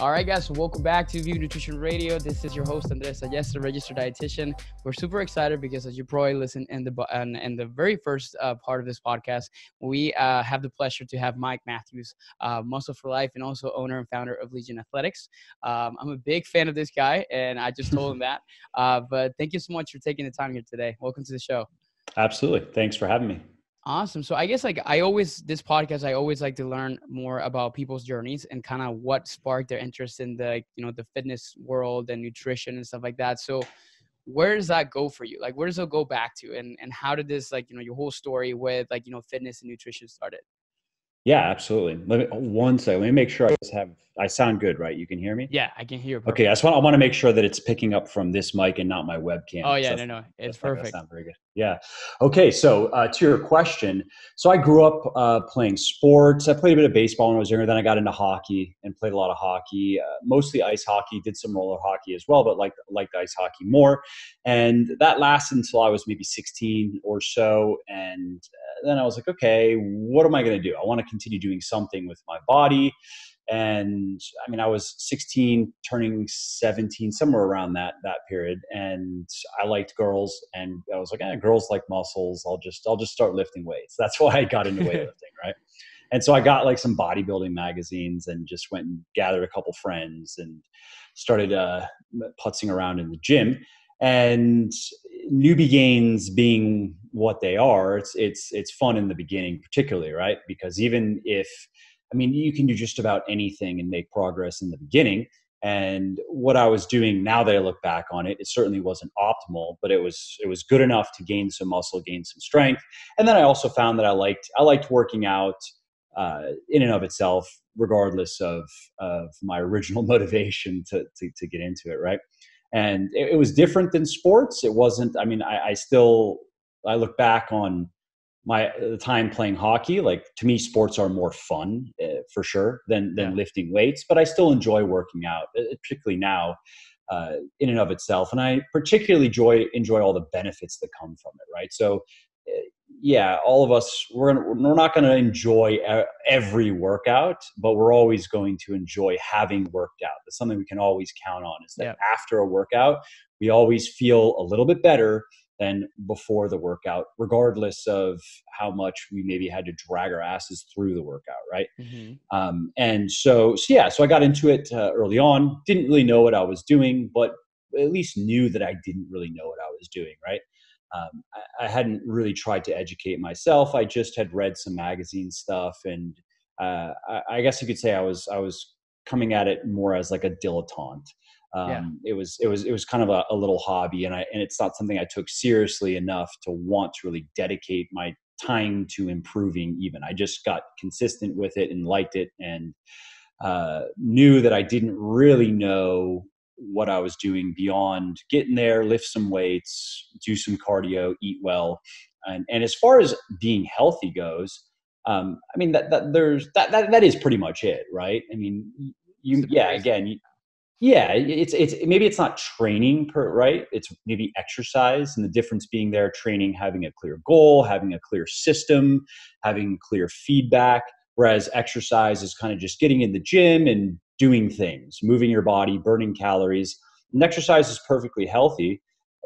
All right, guys, so welcome back to View Nutrition Radio. This is your host, Andres Ayesta, registered dietitian. We're super excited because, as you probably listened in the very first part of this podcast, we have the pleasure to have Mike Matthews, Muscle for Life, and also owner and founder of Legion Athletics. I'm a big fan of this guy, and I just told him that. But thank you so much for taking the time here today. Welcome to the show. Absolutely. Thanks for having me. Awesome. So I guess I always like to learn more about people's journeys and kind of what sparked their interest in the fitness world and nutrition and stuff like that. So where does that go for you? Like, where does it go back to? And how did this, like, you know, your whole story with, like, you know, fitness and nutrition started? Yeah, absolutely. Let me make sure I sound good, right? You can hear me? Yeah, I can hear you. Perfect. Okay. I want to make sure that it's picking up from this mic and not my webcam. Oh yeah, no, it's perfect. That sounds very good. Yeah. Okay. So to your question, so I grew up playing sports. I played a bit of baseball when I was younger. Then I got into hockey and played a lot of hockey, mostly ice hockey, did some roller hockey as well, but liked ice hockey more. And that lasted until I was maybe 16 or so. And then I was like, okay, what am I going to do? I want to continue doing something with my body. And I mean, I was 16, turning 17, somewhere around that period. And I liked girls, and I was like, girls like muscles. I'll just start lifting weights. That's why I got into weightlifting, right? And so I got like some bodybuilding magazines and just went and gathered a couple friends and started putzing around in the gym. And newbie gains being what they are, it's fun in the beginning, particularly, right? Because even if, I mean, you can do just about anything and make progress in the beginning. And what I was doing, now that I look back on it, it certainly wasn't optimal, but it was good enough to gain some muscle, gain some strength. And then I also found that I liked working out in and of itself, regardless of my original motivation to get into it, right? And it was different than sports. It wasn't, I mean, I look back on the time playing hockey. Like, to me, sports are more fun for sure than lifting weights, but I still enjoy working out, particularly now in and of itself. And I particularly enjoy all the benefits that come from it. Right. So yeah, all of us, we're not going to enjoy every workout, but we're always going to enjoy having worked out. That's something we can always count on, is that after a workout, we always feel a little bit better than before the workout, regardless of how much we maybe had to drag our asses through the workout, right? Mm-hmm. So I got into it early on. Didn't really know what I was doing, but at least knew that I didn't really know what I was doing, right? I hadn't really tried to educate myself. I just had read some magazine stuff, and I guess you could say I was coming at it more as like a dilettante. It was kind of a little hobby, and it's not something I took seriously enough to want to really dedicate my time to improving even. I just got consistent with it and liked it, and knew that I didn't really know what I was doing beyond getting there, lift some weights, do some cardio, eat well. And as far as being healthy goes, I mean, that is pretty much it, right? I mean, it's maybe it's not training, right? It's maybe exercise, and the difference being there, training, having a clear goal, having a clear system, having clear feedback, whereas exercise is kind of just getting in the gym and doing things, moving your body, burning calories. And exercise is perfectly healthy.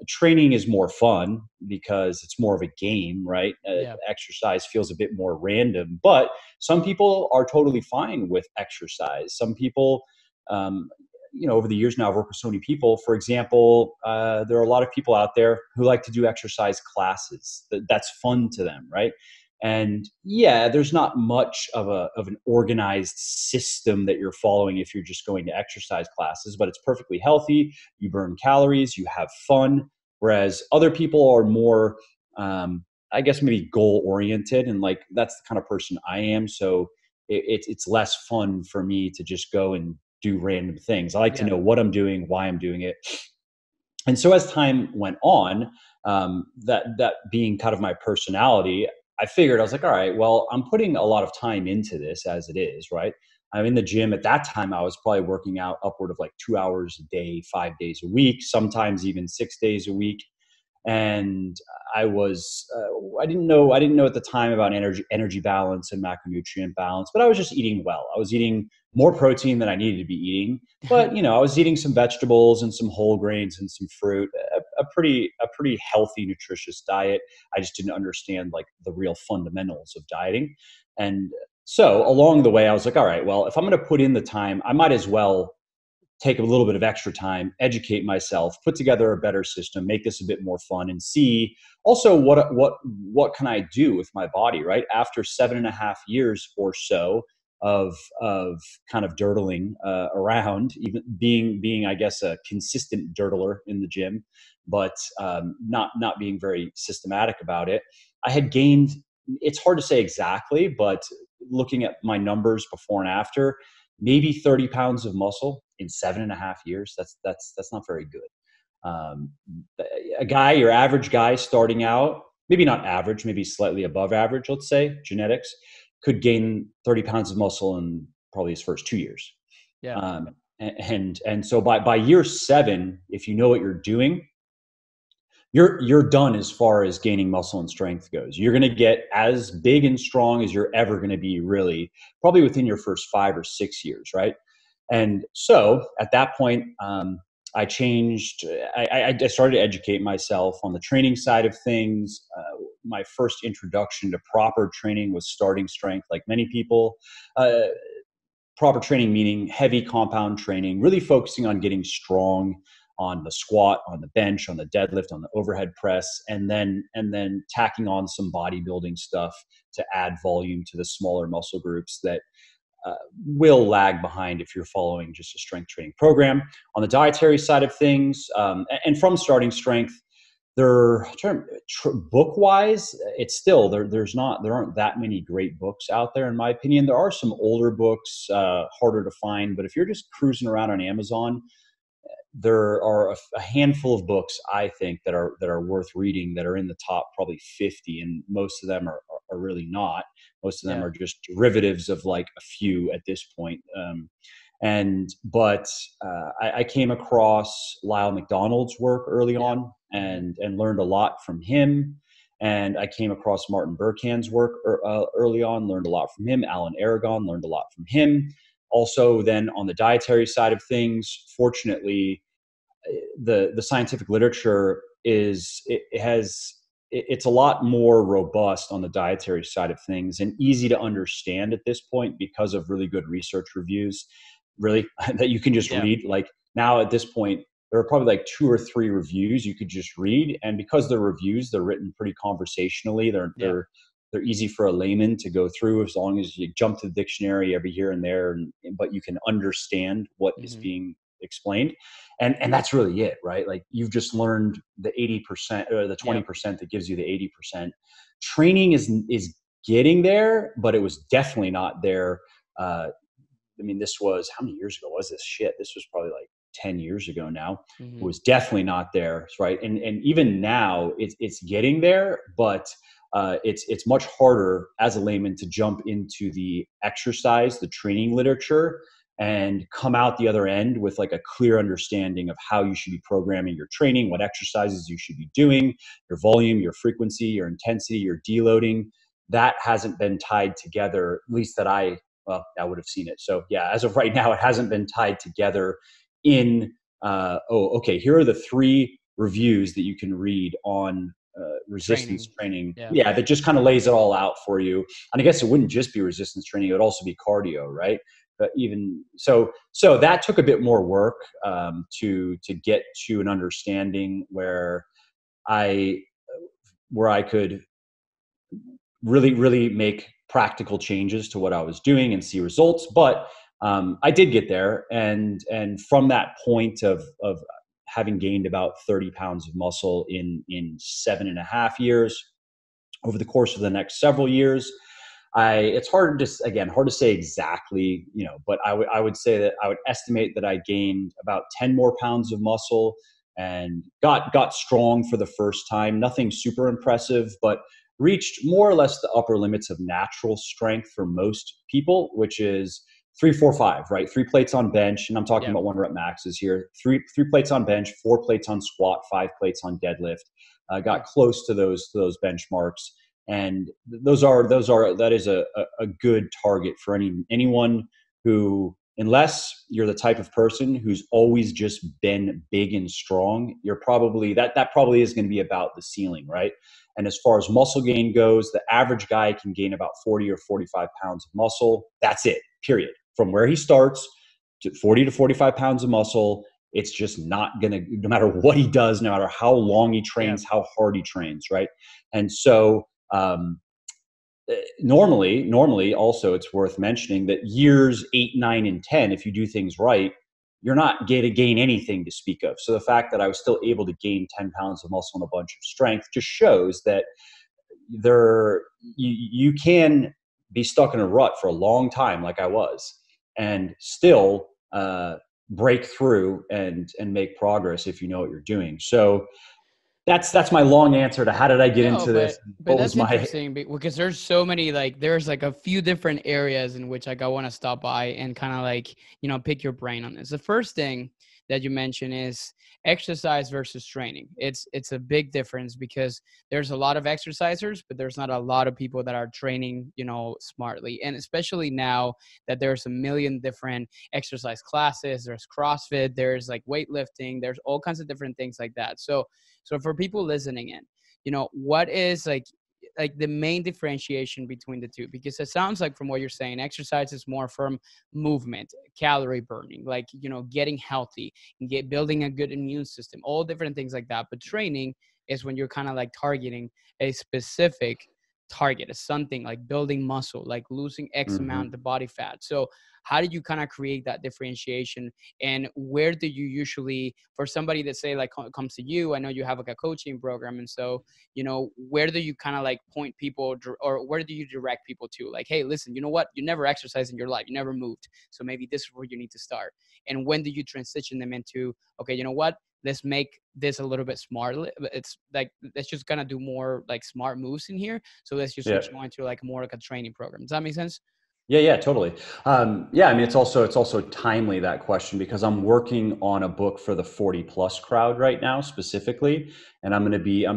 Training is more fun because it's more of a game, right? Yeah. Exercise feels a bit more random, but some people are totally fine with exercise. Some people, you know, over the years now, I've worked with so many people. For example, there are a lot of people out there who like to do exercise classes. That's fun to them, right? And yeah, there's not much of an organized system that you're following if you're just going to exercise classes, but it's perfectly healthy. You burn calories, you have fun. Whereas other people are more, I guess, maybe goal oriented, and like, that's the kind of person I am. So it's less fun for me to just go and do random things. I like to know what I'm doing, why I'm doing it. And so as time went on, that being kind of my personality, I figured, I was like, all right, well, I'm putting a lot of time into this as it is, right? I'm in the gym. At that time, I was probably working out upward of like 2 hours a day, 5 days a week, sometimes even 6 days a week. And I was, I didn't know at the time about energy balance and macronutrient balance, but I was just eating well. I was eating more protein than I needed to be eating, but you know, I was eating some vegetables and some whole grains and some fruit, a pretty healthy, nutritious diet. I just didn't understand like the real fundamentals of dieting. And so along the way I was like, all right, well, if I'm going to put in the time, I might as well take a little bit of extra time, educate myself, put together a better system, make this a bit more fun, and see also what can I do with my body, right? After 7.5 years or so of kind of dirtling around, even being I guess a consistent dirtler in the gym, but not being very systematic about it, I had gained, it's hard to say exactly, but looking at my numbers before and after, maybe 30 pounds of muscle in 7.5 years. That's not very good. A guy, your average guy starting out, maybe not average, maybe slightly above average, let's say genetics, could gain 30 pounds of muscle in probably his first 2 years. Yeah. And so by year 7, if you know what you're doing, you're done as far as gaining muscle and strength goes. You're going to get as big and strong as you're ever going to be, really, probably within your first 5 or 6 years, right? And so at that point, I changed. I started to educate myself on the training side of things. My first introduction to proper training was Starting Strength, like many people. Proper training meaning heavy compound training, really focusing on getting strong on the squat, on the bench, on the deadlift, on the overhead press, and then tacking on some bodybuilding stuff to add volume to the smaller muscle groups that will lag behind if you're following just a strength training program. On the dietary side of things, and from Starting Strength, book-wise, it's still there aren't that many great books out there, in my opinion. There are some older books, harder to find, but if you're just cruising around on Amazon, there are a handful of books, I think, that are worth reading, that are in the top probably 50, and most of them are really not. Most of them are just derivatives of like a few at this point. I came across Lyle McDonald's work early on and learned a lot from him. And I came across Martin Berkhan's work early on, learned a lot from him. Alan Aragon, learned a lot from him. Also, then on the dietary side of things, fortunately, the scientific literature it's a lot more robust on the dietary side of things and easy to understand at this point because of really good research reviews, really, that you can just read. Like now at this point, there are probably like 2 or 3 reviews you could just read, and because they're reviews, they're written pretty conversationally. They're easy for a layman to go through, as long as you jump to the dictionary every here and there, but you can understand what is being explained. And that's really it, right? Like you've just learned the 80% or the 20% that gives you the 80%. Training is getting there, but it was definitely not there. This was, how many years ago was this shit? This was probably like 10 years ago now. It was definitely not there, right? And even now it's getting there, but it's much harder as a layman to jump into the exercise, the training literature, and come out the other end with like a clear understanding of how you should be programming your training, what exercises you should be doing, your volume, your frequency, your intensity, your deloading. That hasn't been tied together, at least that I would have seen it. So yeah, as of right now, it hasn't been tied together in, here are the 3 reviews that you can read on resistance training. Yeah, that just kind of lays it all out for you. And I guess it wouldn't just be resistance training, it would also be cardio, right? But even so that took a bit more work to get to an understanding where I could really, really make practical changes to what I was doing and see results. But I did get there, and from that point of having gained about 30 pounds of muscle in 7.5 years, over the course of the next several years, it's hard to say exactly, but I would say that I would estimate that I gained about 10 more pounds of muscle and got strong for the first time. Nothing super impressive, but reached more or less the upper limits of natural strength for most people, which is 3, 4, 5, right? 3 plates on bench, and I'm talking about 1-rep maxes here. Three plates on bench, 4 plates on squat, 5 plates on deadlift, got close to those benchmarks. And that is a good target for anyone who, unless you're the type of person who's always just been big and strong, you're probably, that probably is going to be about the ceiling, right? And as far as muscle gain goes, the average guy can gain about 40 or 45 pounds of muscle. That's it, period. From where he starts to 40 to 45 pounds of muscle, it's just not going to, no matter what he does, no matter how long he trains, how hard he trains, right? And so, normally also it's worth mentioning that years 8, 9, and 10, if you do things right, you're not going to gain anything to speak of. So the fact that I was still able to gain 10 pounds of muscle and a bunch of strength just shows that you can be stuck in a rut for a long time, like I was, and still break through and make progress if you know what you're doing. So That's my long answer to how did I get into this? But that's interesting because there's so many, like there's like a few different areas in which like I want to stop by and kind of like, you know, pick your brain on this. The first thing that you mentioned is exercise versus training. It's a big difference because there's a lot of exercisers, but there's not a lot of people that are training, you know, smartly. And especially now that there's a million different exercise classes, there's CrossFit, there's like weightlifting, there's all kinds of different things like that. So for people listening in, you know, what is like the main differentiation between the two? Because it sounds like from what you're saying, exercise is more from movement, calorie burning, like, you know, getting healthy and building a good immune system, all different things like that. But training is when you're kind of like targeting a specific target, is something like building muscle, like losing X amount of body fat. So how did you kind of create that differentiation, and where do you usually, for somebody that say like comes to you, I know you have like a coaching program, and so, you know, where do you kind of like point people, or where do you direct people to, like, hey, listen, you know what, you never exercised in your life, you never moved, so maybe this is where you need to start? And when do you transition them into, okay, you know what, let's make this a little bit smarter. It's like, let's just kind of do more like smart moves in here. So let's just switch on to like more like a training program. Does that make sense? Yeah, totally. Yeah. I mean, it's also timely, that question, because I'm working on a book for the 40 plus crowd right now specifically. And I'm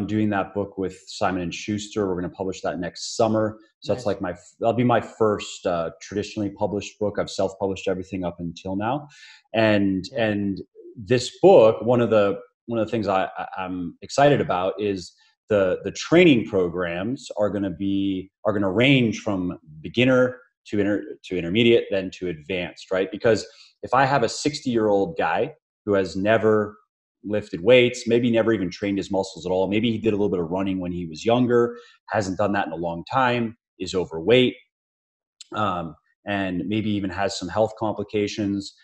doing that book with Simon and Schuster. We're going to publish that next summer. So nice. That's like that'll be my first traditionally published book. I've self-published everything up until now. And this book, one of the things I'm excited about is the training programs are going to range from beginner to intermediate, then to advanced, right? Because if I have a 60-year-old guy who has never lifted weights, maybe never even trained his muscles at all, maybe he did a little bit of running when he was younger, hasn't done that in a long time, is overweight, and maybe even has some health complications,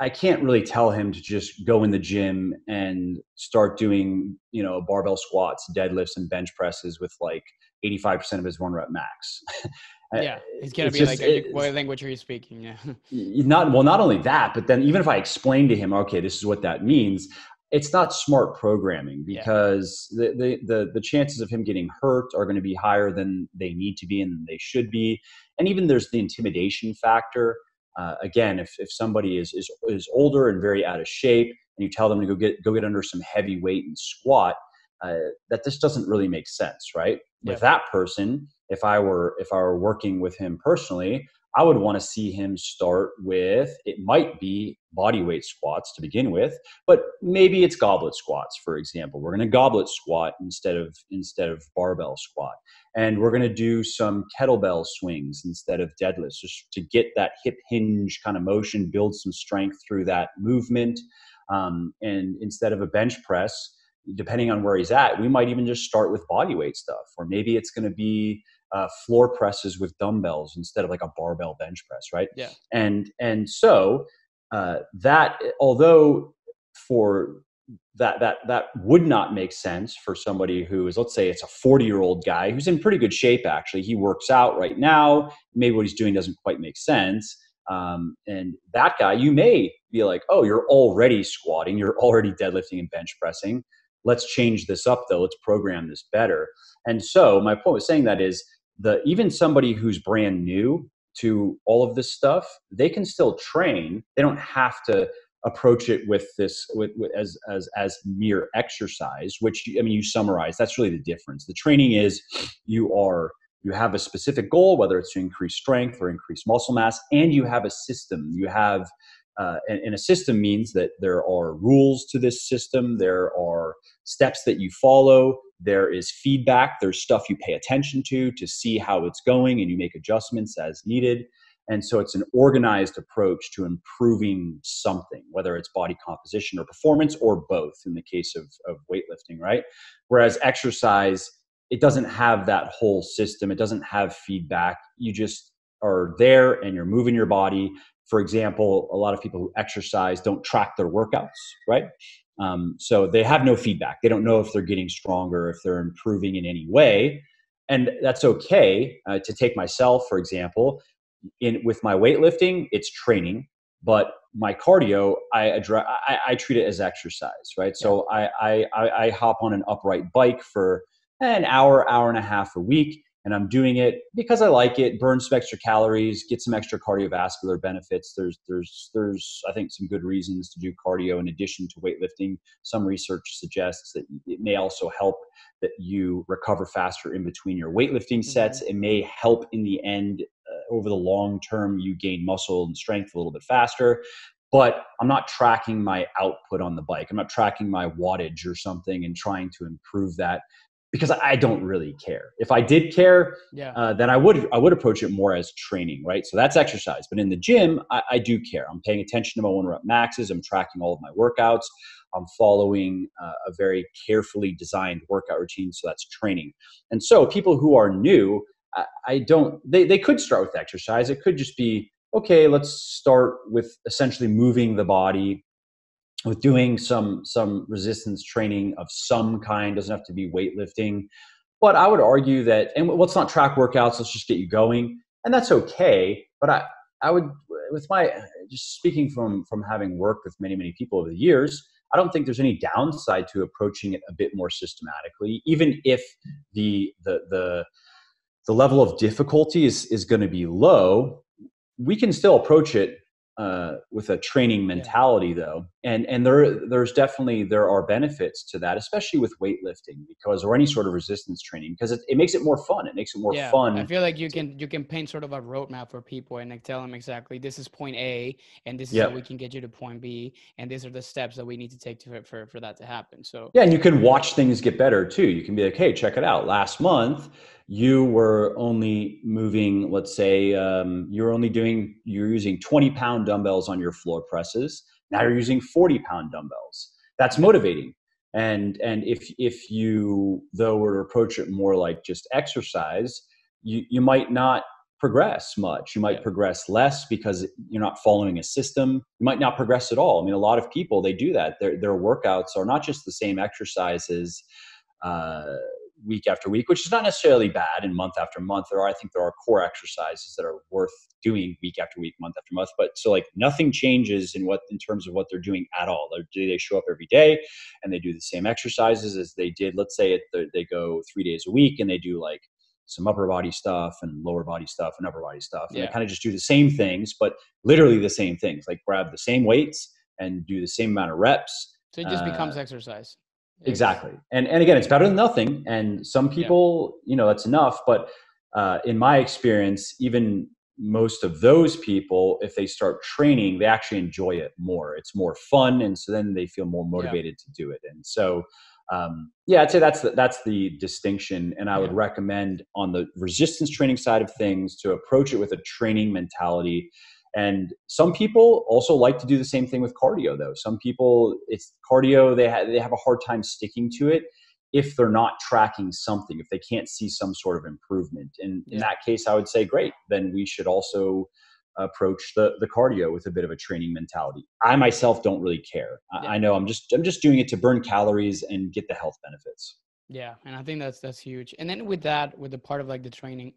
I can't really tell him to just go in the gym and start doing, you know, barbell squats, deadlifts, and bench presses with like 85% of his 1 rep max. Yeah. It's going to be just, like, what language are you speaking? Yeah. Not only that, but then even if I explain to him, okay, this is what that means, it's not smart programming, because the chances of him getting hurt are going to be higher than they need to be and they should be. And even there's the intimidation factor. Again, if somebody is older and very out of shape, and you tell them to go get under some heavy weight and squat, that just doesn't really make sense, right? Yeah. With that person, if I were working with him personally, I would want to see him start with, it might be bodyweight squats to begin with, but maybe it's goblet squats, for example. We're going to goblet squat instead of barbell squat. And we're going to do some kettlebell swings instead of deadlifts, just to get that hip hinge kind of motion, build some strength through that movement. And instead of a bench press, depending on where he's at, we might even just start with bodyweight stuff, or maybe it's going to be floor presses with dumbbells instead of like a barbell bench press, right? Yeah. And so that, although for that would not make sense for somebody who is, let's say it's a 40-year-old guy who's in pretty good shape, actually. He works out right now. Maybe what he's doing doesn't quite make sense. And that guy, you may be like, oh, you're already squatting, you're already deadlifting and bench pressing. Let's change this up though. Let's program this better. And so my point with saying that is, even somebody who's brand new to all of this stuff, they can still train. They don't have to approach it with this as mere exercise, which, I mean, you summarize. That's really the difference. The training is you have a specific goal, whether it's to increase strength or increase muscle mass, and you have a system. You have and a system means that there are rules to this system. There are steps that you follow. There is feedback. There's stuff you pay attention to see how it's going, and you make adjustments as needed. And so it's an organized approach to improving something, whether it's body composition or performance or both in the case of weightlifting, right? Whereas exercise, it doesn't have that whole system. It doesn't have feedback. You just are there and you're moving your body. For example, a lot of people who exercise don't track their workouts, right? So they have no feedback. They don't know if they're getting stronger, if they're improving in any way. And that's okay. To take myself, for example, with my weightlifting, it's training, but my cardio, I treat it as exercise, right? So I hop on an upright bike for an hour and a half a week, and I'm doing it because I like it, burn some extra calories, get some extra cardiovascular benefits. There's I think some good reasons to do cardio in addition to weightlifting. Some research suggests that it may also help that you recover faster in between your weightlifting sets. It may help in the end, over the long term, you gain muscle and strength a little bit faster. But I'm not tracking my output on the bike. I'm not tracking my wattage or something and trying to improve that, because I don't really care. If I did care, then I would approach it more as training, right? So that's exercise. But in the gym, I do care. I'm paying attention to my 1-rep maxes. I'm tracking all of my workouts. I'm following a very carefully designed workout routine. So that's training. And so people who are new, they could start with exercise. It could just be, okay, let's start with essentially moving the body, with doing some resistance training of some kind. Doesn't have to be weightlifting, but I would argue that, and let's not track workouts, let's just get you going. And that's okay. But I would, with my, just speaking from having worked with many, many people over the years, I don't think there's any downside to approaching it a bit more systematically, even if the level of difficulty is going to be low. We can still approach it with a training mentality, though, and there are benefits to that, especially with weightlifting, because, or any sort of resistance training, because it makes it more fun. It makes it more fun. I feel like you can paint sort of a roadmap for people and like tell them exactly, this is point A, and this is how we can get you to point B, and these are the steps that we need to take for that to happen. So and you can watch things get better too. You can be like, hey, check it out. Last month, you were only moving, let's say, you're using 20-pound dumbbells on your floor presses. Now you're using 40-pound dumbbells. That's motivating. And if you, though, were to approach it more like just exercise, you might not progress much. You might progress less because you're not following a system. You might not progress at all. I mean, a lot of people, they do that. Their workouts are not just the same exercises, week after week, which is not necessarily bad, and month after month. I think there are core exercises that are worth doing week after week, month after month. But so, like, nothing changes in terms of what they're doing at all. They show up every day and they do the same exercises as they did. Let's say they go 3 days a week and they do like some upper body stuff and lower body stuff and upper body stuff. And they kind of just do the same things, but literally the same things, like grab the same weights and do the same amount of reps. So it just becomes exercise. Exactly. And again, it's better than nothing. And some people, that's enough. But in my experience, even most of those people, if they start training, they actually enjoy it more. It's more fun. And so then they feel more motivated to do it. And so, I'd say that's the distinction. And I would recommend, on the resistance training side of things, to approach it with a training mentality. And some people also like to do the same thing with cardio, though. Some people, it's cardio, they have a hard time sticking to it if they're not tracking something, if they can't see some sort of improvement. And in that case, I would say, great, then we should also approach the cardio with a bit of a training mentality. I myself don't really care. I know I'm just doing it to burn calories and get the health benefits. Yeah, and I think that's huge. And then with that, with the part of like the training,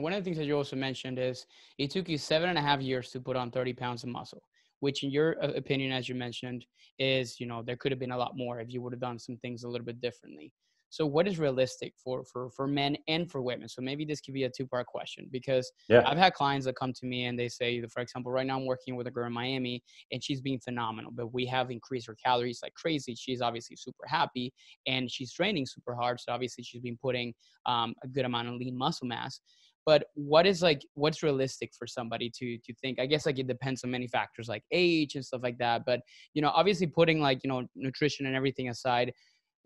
one of the things that you also mentioned is it took you 7.5 years to put on 30 pounds of muscle, which in your opinion, as you mentioned, is, there could have been a lot more if you would have done some things a little bit differently. So what is realistic for men and for women? So maybe this could be a two-part question, because I've had clients that come to me and they say, for example, right now I'm working with a girl in Miami and she's being phenomenal, but we have increased her calories like crazy. She's obviously super happy and she's training super hard. So obviously she's been putting a good amount of lean muscle mass. But what is like, what's realistic for somebody to think? I guess like it depends on many factors like age and stuff like that. But, you know, obviously putting like, you know, nutrition and everything aside,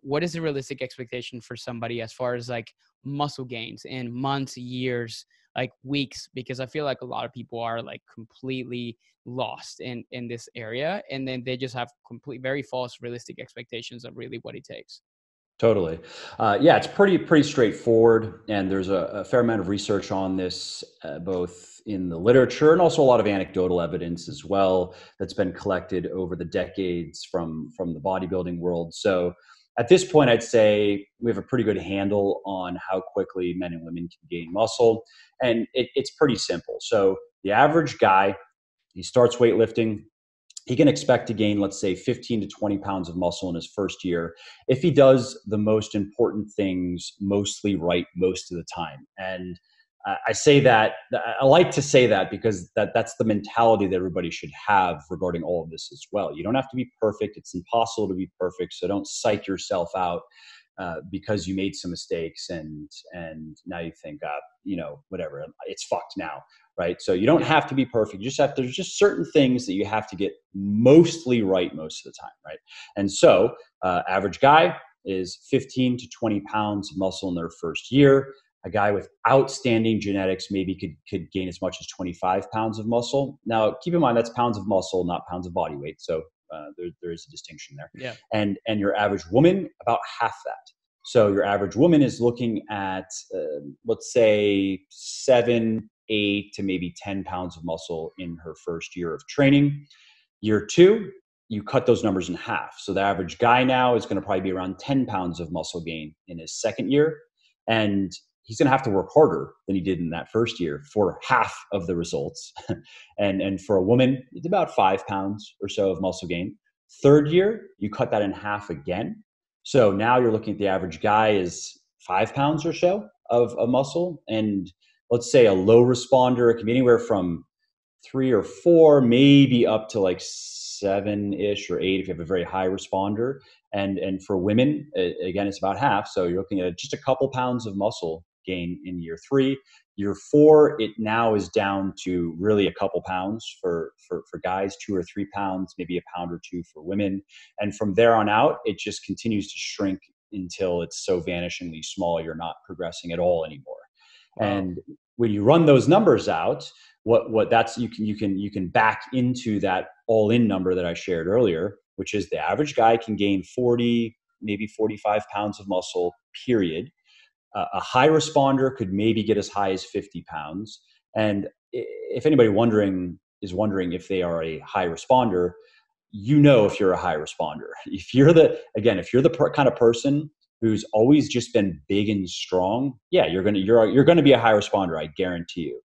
what is the realistic expectation for somebody as far as like muscle gains in months, years, like weeks? Because I feel like a lot of people are like completely lost in this area. And then they just have complete, very false realistic expectations of really what it takes. Totally. Yeah, it's pretty straightforward. And there's a fair amount of research on this, both in the literature and also a lot of anecdotal evidence as well that's been collected over the decades from the bodybuilding world. So at this point, I'd say we have a pretty good handle on how quickly men and women can gain muscle. And it's pretty simple. So the average guy, he starts weightlifting. He can expect to gain, let's say, 15 to 20 pounds of muscle in his first year if he does the most important things mostly right most of the time. And I say that, I like to say that because that's the mentality that everybody should have regarding all of this as well. You don't have to be perfect. It's impossible to be perfect. So don't psych yourself out because you made some mistakes and now you think, you know, whatever, it's fucked now. Right. So you don't have to be perfect. You just have, there's just certain things that you have to get mostly right most of the time. Right. And so average guy is 15 to 20 pounds of muscle in their first year. A guy with outstanding genetics maybe could gain as much as 25 pounds of muscle. Now, keep in mind, that's pounds of muscle, not pounds of body weight. So there is a distinction there. Yeah. And your average woman, about half that. So your average woman is looking at, let's say, 7, 8 to maybe 10 pounds of muscle in her first year of training. Year two, you cut those numbers in half. So the average guy now is going to probably be around 10 pounds of muscle gain in his second year. And he's going to have to work harder than he did in that first year for half of the results. And for a woman, it's about 5 pounds or so of muscle gain. Third year, you cut that in half again. So now you're looking at the average guy is 5 pounds or so of muscle. And let's say a low responder, it can be anywhere from 3 or 4, maybe up to like 7-ish or 8 if you have a very high responder. And for women, again, it's about half. So you're looking at just a couple pounds of muscle gain in year three. Year four, it now is down to really a couple pounds for guys, 2 or 3 pounds, maybe a pound or two for women. And from there on out, it just continues to shrink until it's so vanishingly small, you're not progressing at all anymore. And when you run those numbers out, what that's, you can back into that all in number that I shared earlier, which is the average guy can gain 40, maybe 45 pounds of muscle, period. A high responder could maybe get as high as 50 pounds. And if anybody is wondering if they are a high responder, you know, if you're a high responder, if you're the kind of person who's always just been big and strong, yeah, you're gonna be a high responder, I guarantee you.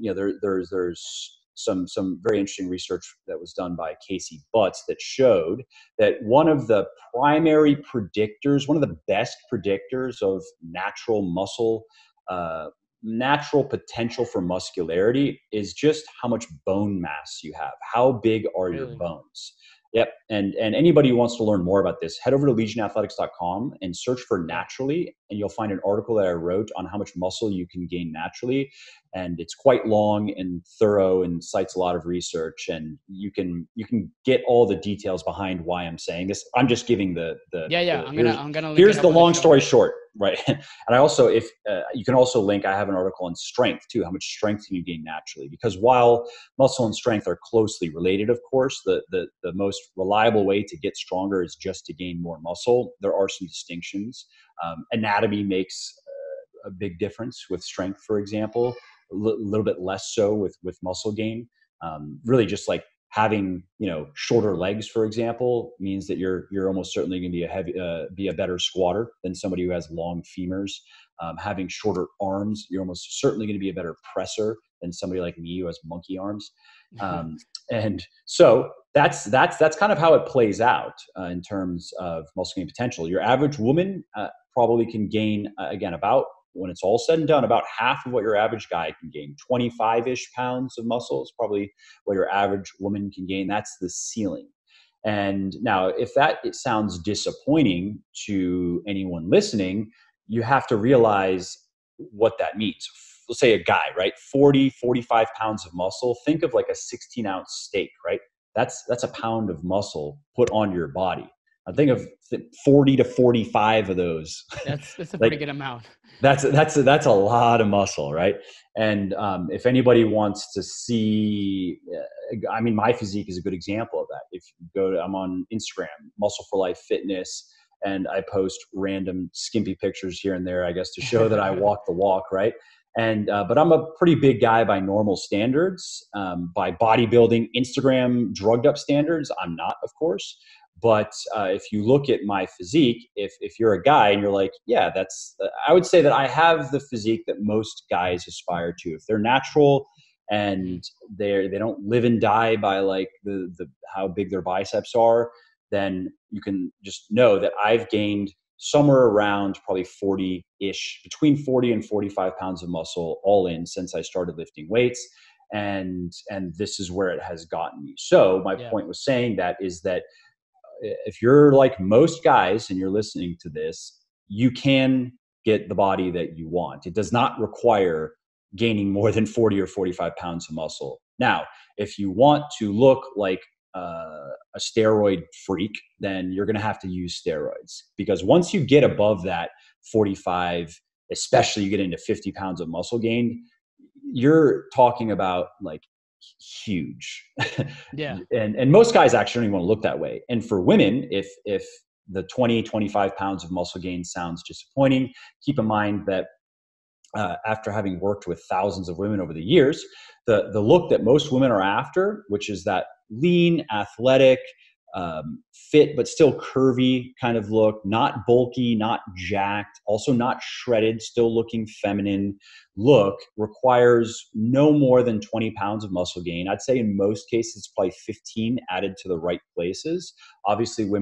You know, there's some very interesting research that was done by Casey Butt that showed that one of the primary predictors, one of the best predictors of natural muscle, natural potential for muscularity, is just how much bone mass you have. How big are your bones? Yep. And anybody who wants to learn more about this, head over to legionathletics.com and search for naturally, and you'll find an article that I wrote on how much muscle you can gain naturally. And it's quite long and thorough and cites a lot of research. And you can get all the details behind why I'm saying this. I'm just giving the I'm gonna here's the long story short, right? And I also, if you can also link, I have an article on strength too, how much strength can you gain naturally? Because while muscle and strength are closely related, of course, the most reliable way to get stronger is just to gain more muscle. There are some distinctions. Anatomy makes a big difference with strength, for example, a little bit less so with muscle gain. Really just like having, you know, shorter legs, for example, means that you're almost certainly going to be a better squatter than somebody who has long femurs. Having shorter arms, you're almost certainly going to be a better presser and somebody like me who has monkey arms. And so that's kind of how it plays out in terms of muscle gain potential. Your average woman probably can gain, again, about, when it's all said and done, about half of what your average guy can gain. 25-ish pounds of muscle is probably what your average woman can gain. That's the ceiling. And now, if that it sounds disappointing to anyone listening, you have to realize what that means. Let's say a guy, right? 40, 45 pounds of muscle. Think of like a 16-ounce steak, right? That's a pound of muscle put on your body. I think of 40 to 45 of those. That's a pretty good amount. That's a lot of muscle, right? And if anybody wants to see, I mean, my physique is a good example of that. If you go to, I'm on Instagram, Muscle for Life Fitness, and I post random skimpy pictures here and there, I guess, to show that I walk the walk, right? And but I'm a pretty big guy by normal standards, by bodybuilding, Instagram, drugged up standards. I'm not, of course. But if you look at my physique, if you're a guy and you're like, yeah, that's, I would say that I have the physique that most guys aspire to. If they're natural and they don't live and die by like the how big their biceps are, then you can just know that I've gained somewhere around probably 40-ish, between 40 and 45 pounds of muscle all in since I started lifting weights. And this is where it has gotten me. So my point was saying that is that if you're like most guys and you're listening to this, you can get the body that you want. It does not require gaining more than 40 or 45 pounds of muscle. Now, if you want to look like a steroid freak, then you're going to have to use steroids, because once you get above that 45, especially you get into 50 pounds of muscle gain, you're talking about like huge. Yeah. And most guys actually don't even want to look that way. And for women, if the 20, 25 pounds of muscle gain sounds disappointing, keep in mind that after having worked with thousands of women over the years, the look that most women are after, which is that lean, athletic, fit, but still curvy kind of look, not bulky, not jacked, also not shredded, still looking feminine look, requires no more than 20 pounds of muscle gain. I'd say in most cases, probably 15 added to the right places. Obviously, most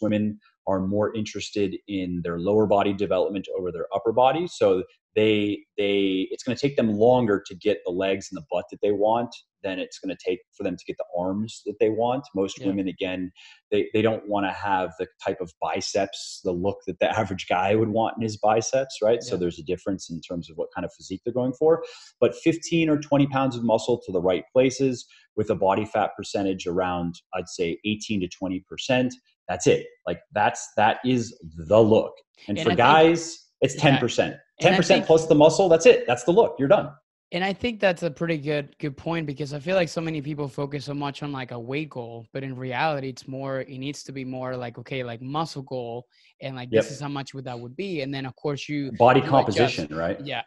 women are more interested in their lower body development over their upper body. So it's going to take them longer to get the legs and the butt that they want than it's going to take for them to get the arms that they want. Most women, again, they don't want to have the type of biceps, the look that the average guy would want in his biceps, right? Yeah. So there's a difference in terms of what kind of physique they're going for. But 15 or 20 pounds of muscle to the right places with a body fat percentage around, I'd say, 18 to 20%. That's it. Like that is the look. And for guys, it's 10%. 10% plus the muscle. That's it. That's the look. You're done. And I think that's a pretty good point, because I feel like so many people focus so much on like a weight goal, but in reality, it needs to be more like, okay, like muscle goal. And like, this is how much that would be. And then of course body composition, right? Yeah.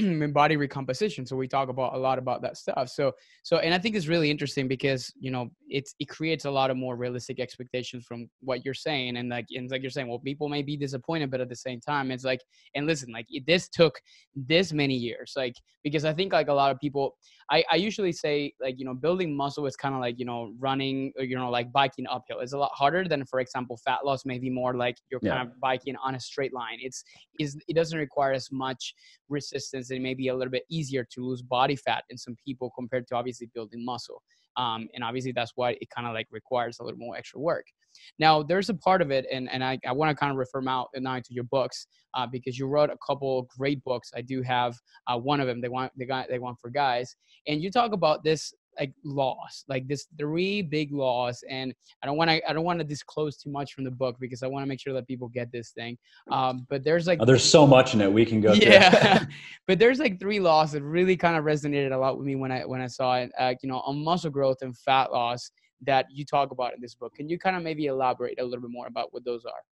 And body recomposition. So we talk about a lot about that stuff. So, and I think it's really interesting because, you know, it creates a lot of more realistic expectations from what you're saying. And like you're saying, well, people may be disappointed, but at the same time, it's like, and listen, like this took this many years, like, because I think like a lot of people, I usually say like, you know, building muscle is kind of like, you know, running or, you know, like biking uphill. It's a lot harder than, for example, fat loss, maybe more like you're kind of biking on a straight line. It doesn't require as much resistance. It may be a little bit easier to lose body fat in some people compared to obviously building muscle. And obviously that's why it kind of like requires a little more extra work. Now there's a part of it. And I want to kind of refer now to your books, because you wrote a couple great books. I do have one of them, they want for guys. And you talk about this, like laws, like this 3 big laws. And I don't want to disclose too much from the book because I want to make sure that people get this thing. But there's like, there's so much in it we can go through. Yeah. But there's like 3 laws that really kind of resonated a lot with me when I saw it, you know, on muscle growth and fat loss that you talk about in this book. Can you kind of maybe elaborate a little bit more about what those are?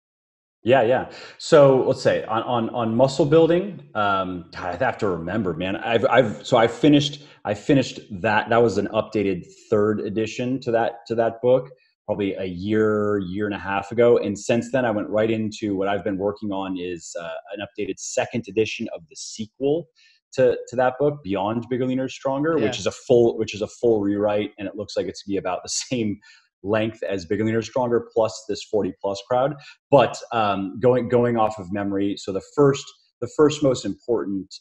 Yeah. So let's say on muscle building, I have to remember, man, I finished that. That was an updated 3rd edition to that book, probably a year and a half ago. And since then I went right into what I've been working on is an updated 2nd edition of the sequel to that book, Beyond Bigger, Leaner, Stronger, which is a full rewrite, and it looks like it's to be about the same length as Bigger, Leaner, Stronger plus this 40 plus crowd. But going off of memory, so the first most important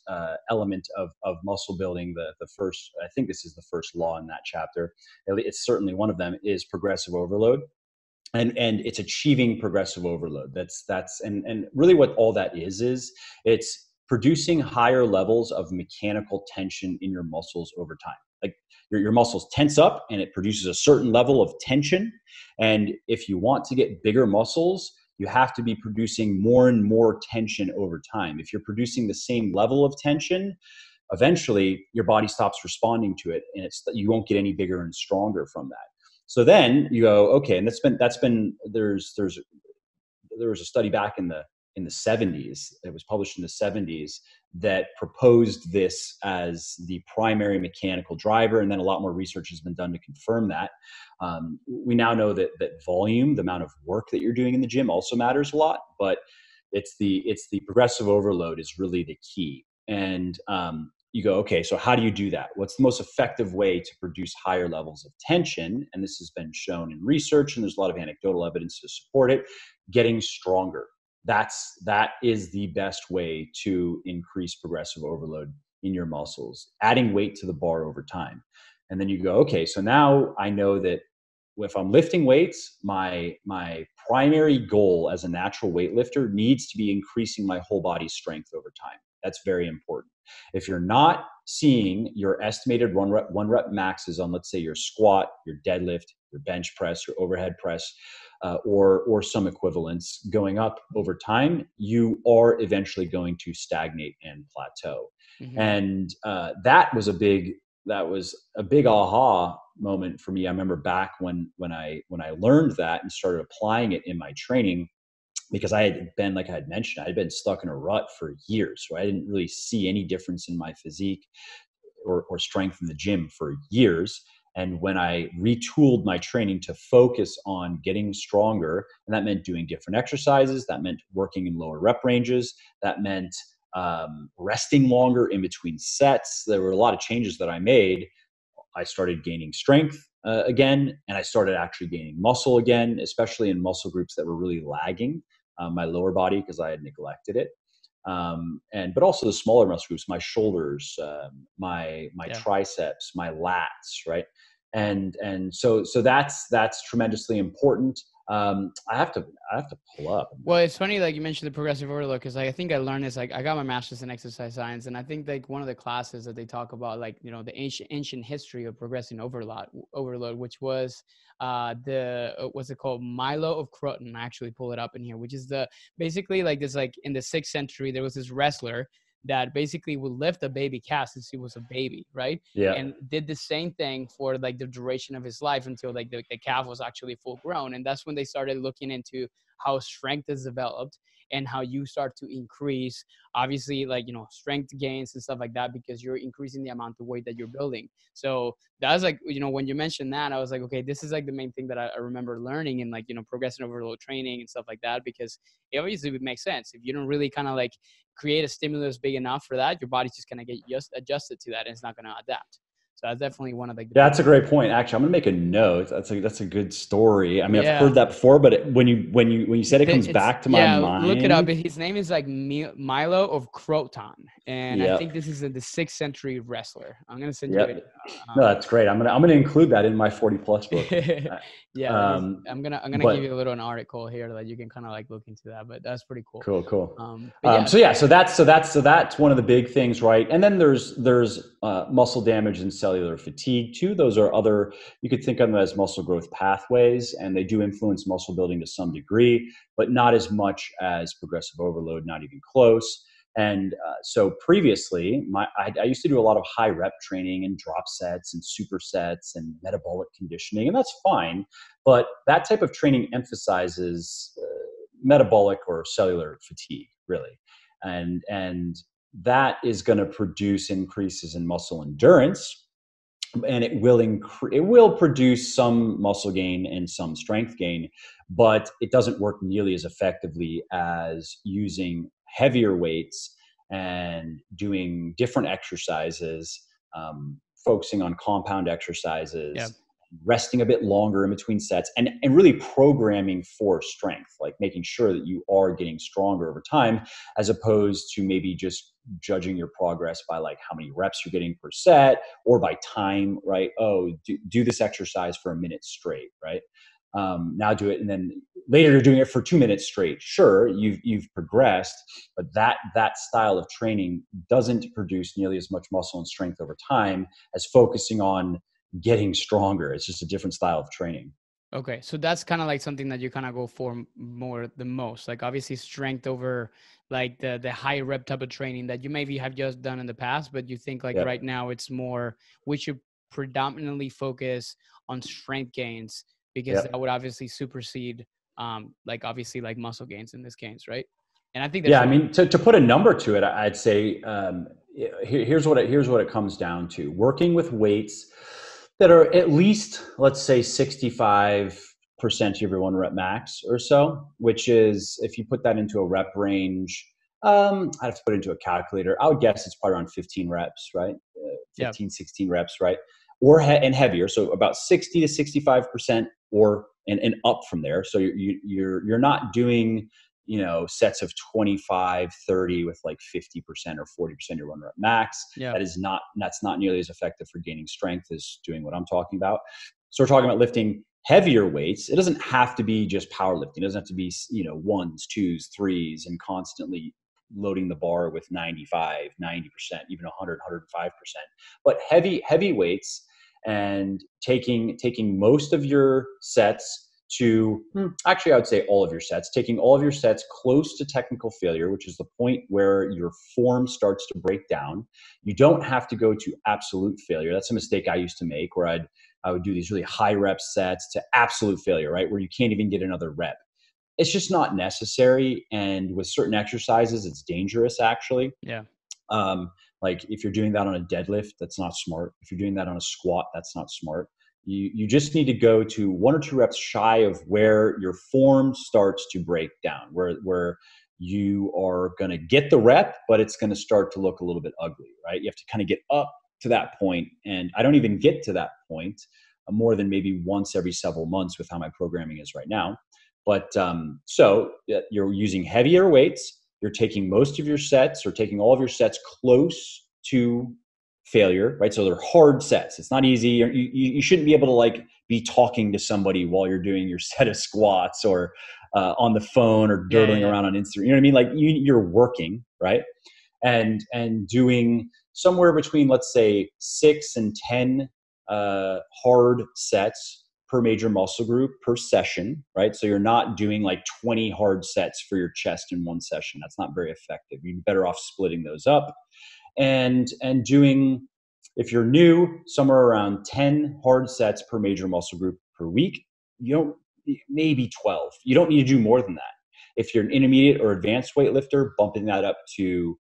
element of muscle building, the first, I think this is the first law in that chapter, it's certainly one of them, is progressive overload. And it's achieving progressive overload. That's really what all that is it's producing higher levels of mechanical tension in your muscles over time. Like your muscles tense up and it produces a certain level of tension. And if you want to get bigger muscles, you have to be producing more and more tension over time. If you're producing the same level of tension, eventually your body stops responding to it, and you won't get any bigger and stronger from that. So then you go, okay, and there was a study back in the 70s, it was published in the 70s, that proposed this as the primary mechanical driver, and then a lot more research has been done to confirm that. We now know that volume, the amount of work that you're doing in the gym, also matters a lot, but it's the progressive overload is really the key. And you go, okay, so how do you do that? What's the most effective way to produce higher levels of tension? And this has been shown in research, and there's a lot of anecdotal evidence to support it. Getting stronger. That is the best way to increase progressive overload in your muscles, adding weight to the bar over time. And then you go, okay, so now I know that if I'm lifting weights, my primary goal as a natural weightlifter needs to be increasing my whole body strength over time. That's very important. If you're not seeing your estimated one rep maxes on, let's say, your squat, your deadlift, your bench press, your overhead press, or some equivalents going up over time, you are eventually going to stagnate and plateau. Mm-hmm. And that was a big aha moment for me. I remember back when I learned that and started applying it in my training. Because I had mentioned, I had been stuck in a rut for years, so I didn't really see any difference in my physique or strength in the gym for years. And when I retooled my training to focus on getting stronger, and that meant doing different exercises, that meant working in lower rep ranges, that meant resting longer in between sets. There were a lot of changes that I made. I started gaining strength again, and I started actually gaining muscle again, especially in muscle groups that were really lagging. My lower body, because I had neglected it, but also the smaller muscle groups, my shoulders, my triceps, my lats, right? And so that's tremendously important. I have to pull up. Well, it's funny, like you mentioned the progressive overload, because I think I learned this. Like I got my master's in exercise science, and I think like one of the classes that they talk about, like, you know, the ancient history of progressive overload, which was what's it called, Milo of Croton. I actually pull it up in here, which is basically like this, like in the 6th century there was this wrestler that basically would lift a baby calf since he was a baby, right? Yeah. And did the same thing for like the duration of his life until like the calf was actually full grown. And that's when they started looking into how strength is developed and how you start to increase, obviously, like, you know, strength gains and stuff like that, because you're increasing the amount of weight that you're building. So that's like, you know, when you mentioned that, I was like, okay, this is like the main thing that I remember learning in, like, you know, progressive overload training and stuff like that, because it obviously would make sense. If you don't really kind of like create a stimulus big enough for that, your body's just going to get just adjusted to that, and it's not going to adapt. So that's definitely one of the. Yeah, that's a great point. Actually, I'm gonna make a note. That's a good story. I mean, yeah. I've heard that before, but when you said it comes back to my mind. Look it up. His name is like Milo of Croton, and yep. I think this is in the 6th century wrestler. I'm gonna send you it. No, that's great. I'm gonna include that in my 40 plus book. Yeah, I'm gonna give you a little an article here that you can kind of like look into that. But that's pretty cool. Cool. So that's one of the big things, right? And then there's muscle damage and cellular fatigue too. Those are other, you could think of them as muscle growth pathways, and they do influence muscle building to some degree, but not as much as progressive overload, not even close. And so previously, I used to do a lot of high rep training and drop sets and supersets and metabolic conditioning, and that's fine. But that type of training emphasizes metabolic or cellular fatigue, really. And that is going to produce increases in muscle endurance, and it will produce some muscle gain and some strength gain, but it doesn't work nearly as effectively as using heavier weights and doing different exercises, focusing on compound exercises, resting a bit longer in between sets, and really programming for strength, like making sure that you are getting stronger over time, as opposed to maybe just judging your progress by like how many reps you're getting per set or by time, right? Oh, do this exercise for a minute straight, right? Now do it. And then later you're doing it for 2 minutes straight. Sure, you've progressed, but that style of training doesn't produce nearly as much muscle and strength over time as focusing on getting stronger. It's just a different style of training. Okay. So that's kind of like something that you kind of go for more the most, like obviously strength over like the high rep type of training that you maybe have just done in the past, but you think like right now it's more, we should predominantly focus on strength gains because that would obviously supersede like muscle gains in this case. Right. And I think that's I mean, to put a number to it, I'd say, here's what it comes down to. Working with weights that are at least, let's say, 65% of your one rep max or so, which is, if you put that into a rep range, I'd have to put it into a calculator. I would guess it's probably around 15 reps, right? 16 reps, right? Or and heavier. So about 60 to 65% or and up from there. So you're not doing, you know, sets of 25, 30 with like 50% or 40% your one rep max. Yeah. That's not nearly as effective for gaining strength as doing what I'm talking about. So we're talking about lifting heavier weights. It doesn't have to be just powerlifting. It doesn't have to be, you know, 1s, 2s, 3s and constantly loading the bar with 95, 90%, even 100, 105%. But heavy weights and taking most of your sets to actually, I would say all of your sets, taking all of your sets close to technical failure, which is the point where your form starts to break down. You don't have to go to absolute failure. That's a mistake I used to make, where I would do these really high rep sets to absolute failure, right? Where you can't even get another rep. It's just not necessary. And with certain exercises, it's dangerous actually. Yeah. Like if you're doing that on a deadlift, that's not smart. If you're doing that on a squat, that's not smart. You just need to go to 1 or 2 reps shy of where your form starts to break down, where you are going to get the rep, but it's going to start to look a little bit ugly, right? You have to kind of get up to that point. And I don't even get to that point more than maybe once every several months with how my programming is right now. But so you're using heavier weights. You're taking most of your sets or taking all of your sets close to failure, right? So they're hard sets. It's not easy. You shouldn't be able to like be talking to somebody while you're doing your set of squats or on the phone or dirtling around on Instagram. You know what I mean? Like you're working, right? And doing somewhere between, let's say, 6 and 10 hard sets per major muscle group per session, right? So you're not doing like 20 hard sets for your chest in one session. That's not very effective. You're better off splitting those up. And doing, if you're new, somewhere around 10 hard sets per major muscle group per week. You don't, maybe 12. You don't need to do more than that. If you're an intermediate or advanced weightlifter, bumping that up to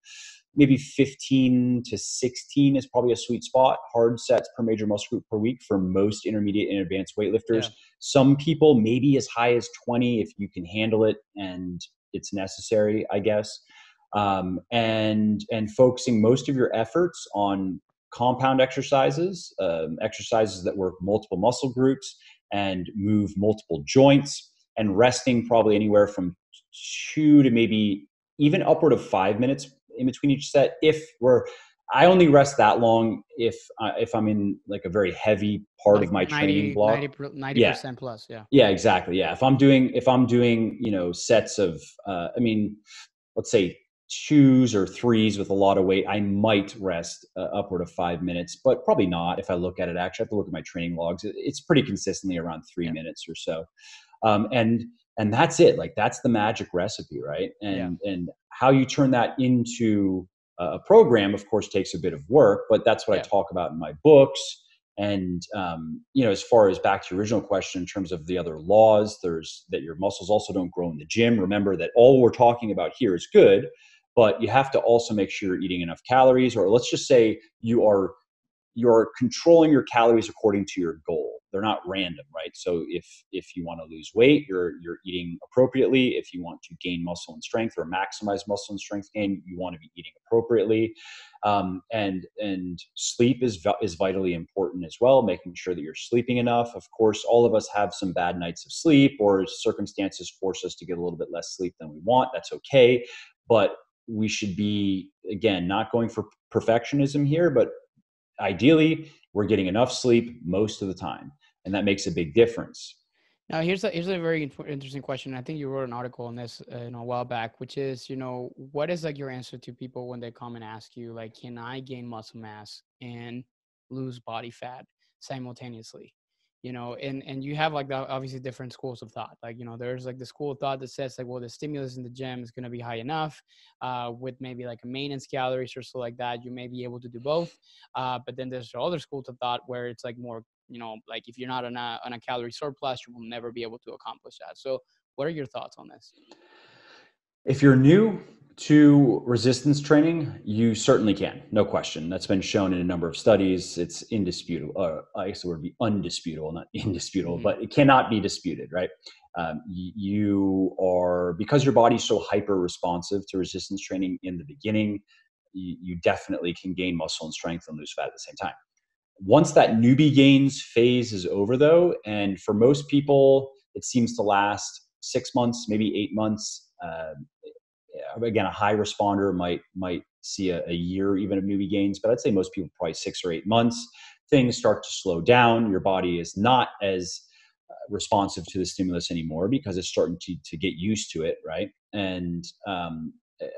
maybe 15 to 16 is probably a sweet spot. Hard sets per major muscle group per week for most intermediate and advanced weightlifter. Yeah. Some people maybe as high as 20 if you can handle it and it's necessary, I guess. And focusing most of your efforts on compound exercises, exercises that work multiple muscle groups and move multiple joints, and resting probably anywhere from 2 to maybe even upward of 5 minutes in between each set. I only rest that long if I'm in like a very heavy part of my training block. 90% plus. Yeah. Yeah, exactly. Yeah. If I'm doing, you know, sets of, let's say 2s or 3s with a lot of weight, I might rest upward of 5 minutes, but probably not. If I look at it, actually I have to look at my training logs. It's pretty consistently around 3 minutes or so. And that's it. Like that's the magic recipe, right? And how you turn that into a program, of course, takes a bit of work, but that's what I talk about in my books. And, you know, as far as back to your original question, in terms of the other laws, there's that your muscles also don't grow in the gym. Remember that all we're talking about here is good, but you have to also make sure you're eating enough calories, or let's just say you're controlling your calories according to your goal. they're not random, right? So if you want to lose weight, you're eating appropriately. If you want to gain muscle and strength or maximize muscle and strength gain, you want to be eating appropriately. And sleep is vitally important as well, making sure that you're sleeping enough. Of course, all of us have some bad nights of sleep, or circumstances force us to get a little bit less sleep than we want. That's okay. But we should be, again, not going for perfectionism here, but ideally we're getting enough sleep most of the time, and that makes a big difference. Now, here's a very interesting question. I think you wrote an article on this a while back, which is, what is like your answer to people when they come and ask you, like, can I gain muscle mass and lose body fat simultaneously? And you have like obviously different schools of thought. Like, there's like the school of thought that says like, well, the stimulus in the gym is going to be high enough with maybe like a maintenance calories or so like that. You may be able to do both. But then there's the other schools of thought where it's like more, like if you're not on a calorie surplus, you will never be able to accomplish that. So what are your thoughts on this? If you're new to resistance training, you certainly can, no question. That's been shown in a number of studies. It's indisputable. I guess it would be undisputable, not indisputable, but it cannot be disputed, right? You are, because your body's so hyper responsive to resistance training in the beginning, you definitely can gain muscle and strength and lose fat at the same time. Once that newbie gains phase is over though, and for most people, it seems to last 6 months, maybe 8 months. Again, a high responder might see a year even of newbie gains, but I'd say most people probably 6 or 8 months. Things start to slow down. Your body is not as responsive to the stimulus anymore because it's starting to get used to it, right? And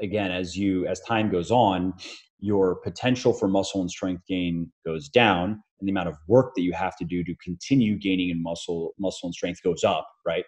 again, as time goes on, your potential for muscle and strength gain goes down, and the amount of work that you have to do to continue gaining in muscle and strength goes up, right?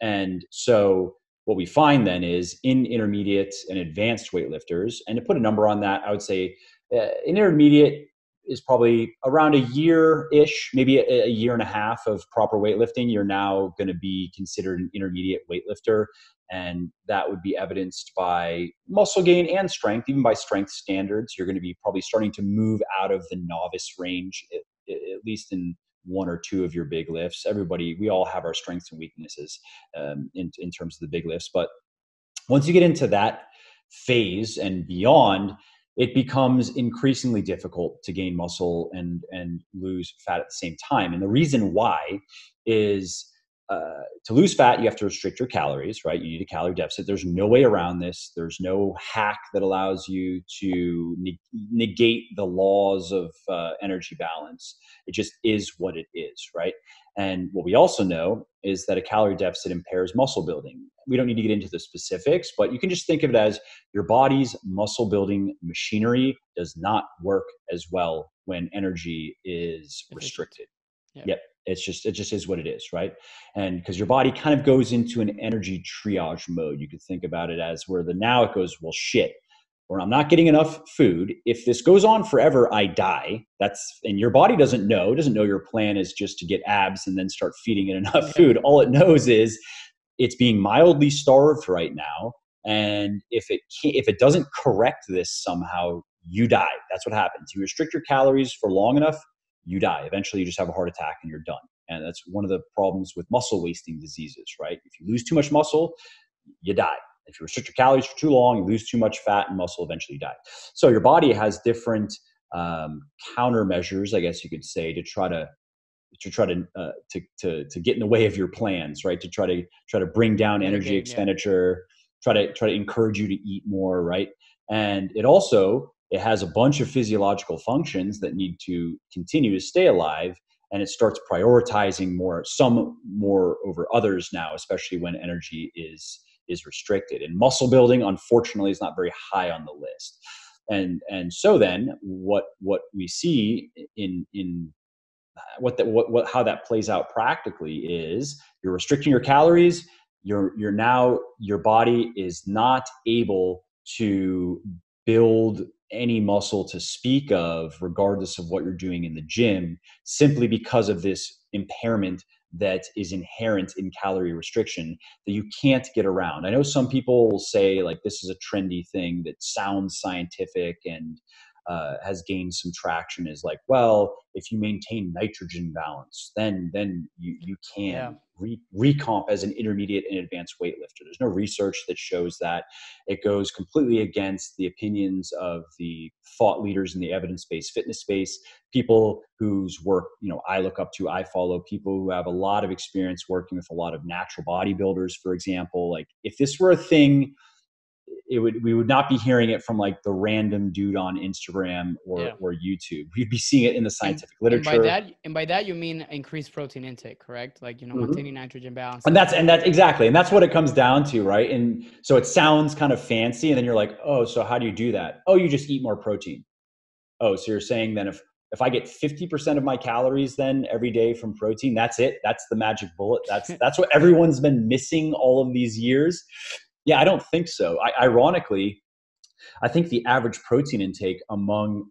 And so what we find then is in intermediate and advanced weightlifters, and to put a number on that, I would say an intermediate is probably around a year-ish, maybe a year and a half of proper weightlifting. You're now going to be considered an intermediate weightlifter, and that would be evidenced by muscle gain and strength. Even by strength standards, you're going to be probably starting to move out of the novice range, at least in one or two of your big lifts. We all have our strengths and weaknesses in terms of the big lifts. But once you get into that phase and beyond, it becomes increasingly difficult to gain muscle and lose fat at the same time. And the reason why is to lose fat, you have to restrict your calories, right? You need a calorie deficit. There's no way around this. There's no hack that allows you to negate the laws of energy balance. It just is what it is, right? And what we also know is that a calorie deficit impairs muscle building. We don't need to get into the specifics, but you can just think of it as your body's muscle building machinery does not work as well when energy is restricted. Yep. Yep. It just is what it is, right? And because your body kind of goes into an energy triage mode. You could think about it as where it goes, well, shit, or I'm not getting enough food. If this goes on forever, I die. And your body doesn't know your plan is just to get abs and then start feeding it enough food. All it knows is it's being mildly starved right now. And if it doesn't correct this somehow, you die. That's what happens. You restrict your calories for long enough, you die. Eventually, you just have a heart attack and you're done. And that's one of the problems with muscle wasting diseases, right? If you lose too much muscle, you die. If you restrict your calories for too long, you lose too much fat and muscle, eventually you die. So your body has different countermeasures, I guess you could say, to try to get in the way of your plans, right? To try to bring down energy expenditure, try to encourage you to eat more, right? And it has a bunch of physiological functions that need to continue to stay alive, and it starts prioritizing some more over others now, especially when energy is restricted. And muscle building, unfortunately, is not very high on the list. And so then what we see how that plays out practically is you're restricting your calories. You're now, your body is not able to build any muscle to speak of, regardless of what you're doing in the gym, simply because of this impairment that is inherent in calorie restriction that you can't get around. I know some people will say, like, this is a trendy thing that sounds scientific and has gained some traction is like, well, if you maintain nitrogen balance, then you can recomp as an intermediate and advanced weightlifter. There's no research that shows that. It goes completely against the opinions of the thought leaders in the evidence-based fitness space, people whose work, I look up to, I follow, people who have a lot of experience working with a lot of natural bodybuilders, for example. Like, if this were a thing, we would not be hearing it from like the random dude on Instagram or YouTube. We'd be seeing it in the scientific literature. And by that you mean increased protein intake, correct? Like, maintaining nitrogen balance. And that's what it comes down to, right? And so it sounds kind of fancy, and then you're like, oh, so how do you do that? Oh, you just eat more protein. Oh, so you're saying then if I get 50% of my calories then every day from protein, that's it. That's the magic bullet. That's what everyone's been missing all of these years. Yeah, I don't think so. Ironically, I think the average protein intake among,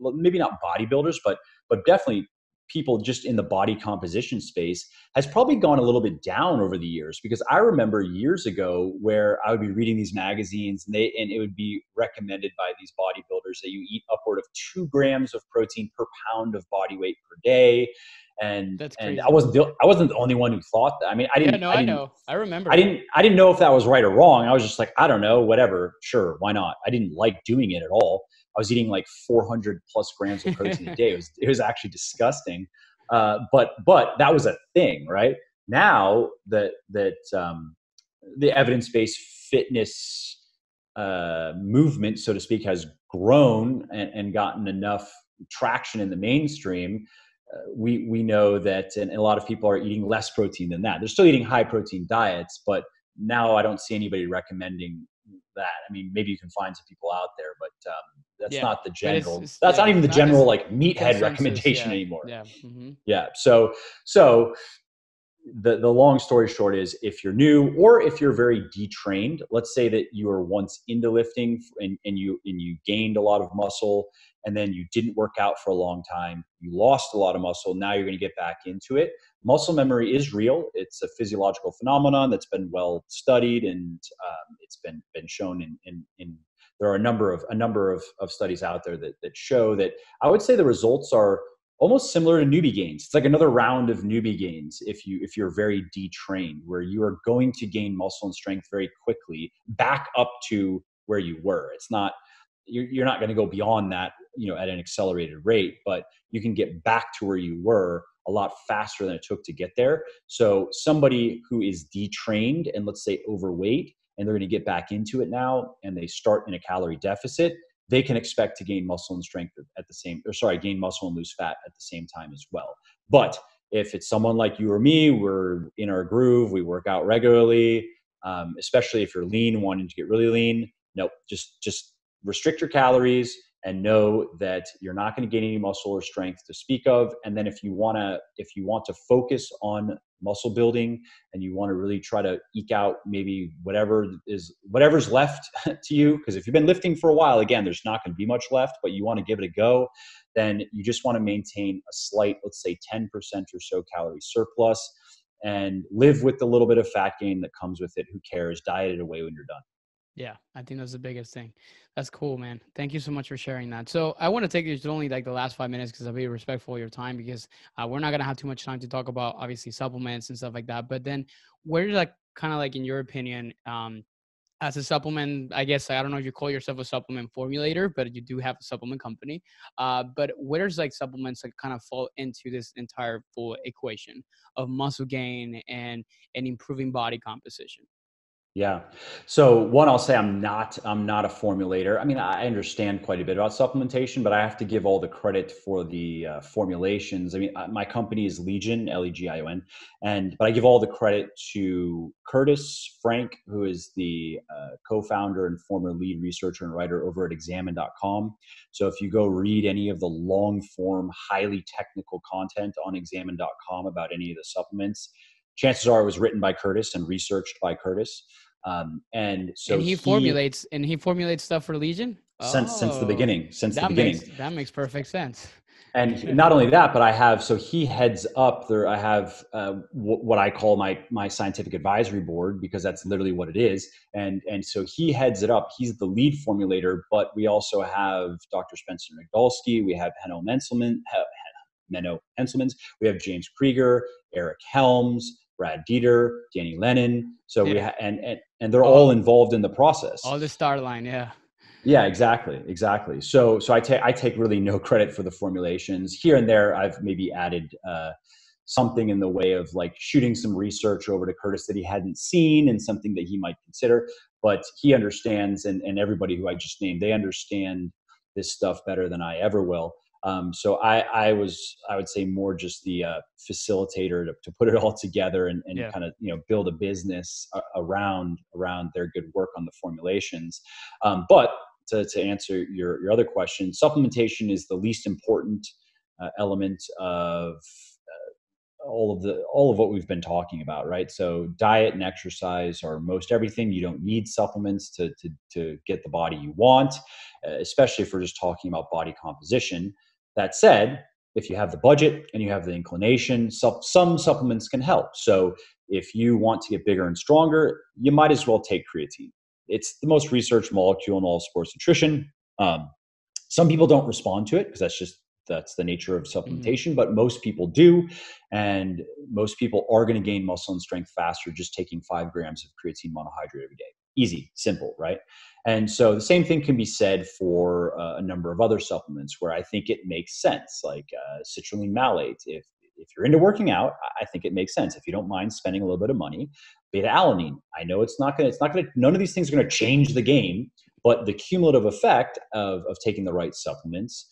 maybe not bodybuilders, but definitely people just in the body composition space has probably gone a little bit down over the years, because I remember years ago where I would be reading these magazines and it would be recommended by these bodybuilders that you eat upward of 2 grams of protein per pound of body weight per day. And I wasn't the only one who thought that. I mean, I didn't know if that was right or wrong. I was just like, I don't know, whatever. Sure. Why not? I didn't like doing it at all. I was eating like 400 plus grams of protein a day. It was actually disgusting. But that was a thing, right? Now that the evidence-based fitness, movement, so to speak, has grown and gotten enough traction in the mainstream. We know that, and a lot of people are eating less protein than that. They're still eating high protein diets, but now I don't see anybody recommending that. I mean, maybe you can find some people out there, but that's not the general. That's not even the general like meathead recommendation anymore. Yeah. Mm-hmm. Yeah. So the long story short is, if you're new or if you're very detrained, let's say that you were once into lifting and you gained a lot of muscle, and then you didn't work out for a long time, you lost a lot of muscle, now you're going to get back into it. Muscle memory is real. It's a physiological phenomenon that's been well studied, and it's been shown in there are a number of studies out there that show that. I would say the results are almost similar to newbie gains. It's like another round of newbie gains if you're very detrained, where you are going to gain muscle and strength very quickly back up to where you were. It's not, you're not going to go beyond that, at an accelerated rate, but you can get back to where you were a lot faster than it took to get there. So somebody who is detrained and, let's say, overweight, and they're going to get back into it now, and they start in a calorie deficit, they can expect to gain muscle and strength gain muscle and lose fat at the same time as well. But if it's someone like you or me, we're in our groove, we work out regularly, especially if you're lean, wanting to get really lean, no, just restrict your calories and know that you're not going to gain any muscle or strength to speak of. And then if you want to focus on muscle building, and you want to really try to eke out maybe whatever's left to you, because if you've been lifting for a while, again, there's not going to be much left, but you want to give it a go, then you just want to maintain a slight, let's say 10% or so calorie surplus, and live with the little bit of fat gain that comes with it. Who cares? Diet it away when you're done. Yeah, I think that's the biggest thing. That's cool, man. Thank you so much for sharing that. So I want to take you to only like the last 5 minutes, because I'll be respectful of your time, because we're not going to have too much time to talk about, obviously, supplements and stuff like that. But then where did, like, kind of like, in your opinion, as a supplement, I guess, I don't know if you call yourself a supplement formulator, but you do have a supplement company. But where's like supplements that kind of fall into this entire full equation of muscle gain and improving body composition? Yeah. So one, I'll say I'm not a formulator. I mean, I understand quite a bit about supplementation, but I have to give all the credit for the formulations. I mean, my company is Legion, Legion, but I give all the credit to Curtis Frank, who is the co-founder and former lead researcher and writer over at examine.com. So if you go read any of the long form, highly technical content on examine.com about any of the supplements, chances are it was written by Curtis and researched by Curtis. And he formulates stuff for Legion since the beginning. That makes perfect sense. And not only that, but I have, so he heads up there. I have what I call my scientific advisory board, because that's literally what it is. And so he heads it up. He's the lead formulator, but we also have Dr. Spencer Nagalski. We have Menno Henselmans. We have James Krieger, Eric Helms, Brad Dieter, Danny Lennon. So yeah. And they're all involved in the process. All the star line. Yeah. Yeah, exactly. So I take really no credit for the formulations. Here and there, I've maybe added something in the way of like shooting some research over to Curtis that he hadn't seen and something that he might consider. But he understands, and everybody who I just named, they understand this stuff better than I ever will. So I would say more just the facilitator to put it all together and yeah. kind of, you know, build a business around their good work on the formulations. But to answer your other question, supplementation is the least important element of all of what we've been talking about, right? So diet and exercise are most everything. You don't need supplements to get the body you want, especially if we're just talking about body composition. That said, if you have the budget and you have the inclination, some supplements can help. So if you want to get bigger and stronger, you might as well take creatine. It's the most researched molecule in all sports nutrition. Some people don't respond to it because that's the nature of supplementation, mm-hmm. but most people do. And most people are going to gain muscle and strength faster just taking 5 grams of creatine monohydrate every day. Easy, simple, right? And so the same thing can be said for a number of other supplements where I think it makes sense, like citrulline malate. If you're into working out, I think it makes sense. If you don't mind spending a little bit of money, beta alanine. I know it's not going to, none of these things are going to change the game, but the cumulative effect of taking the right supplements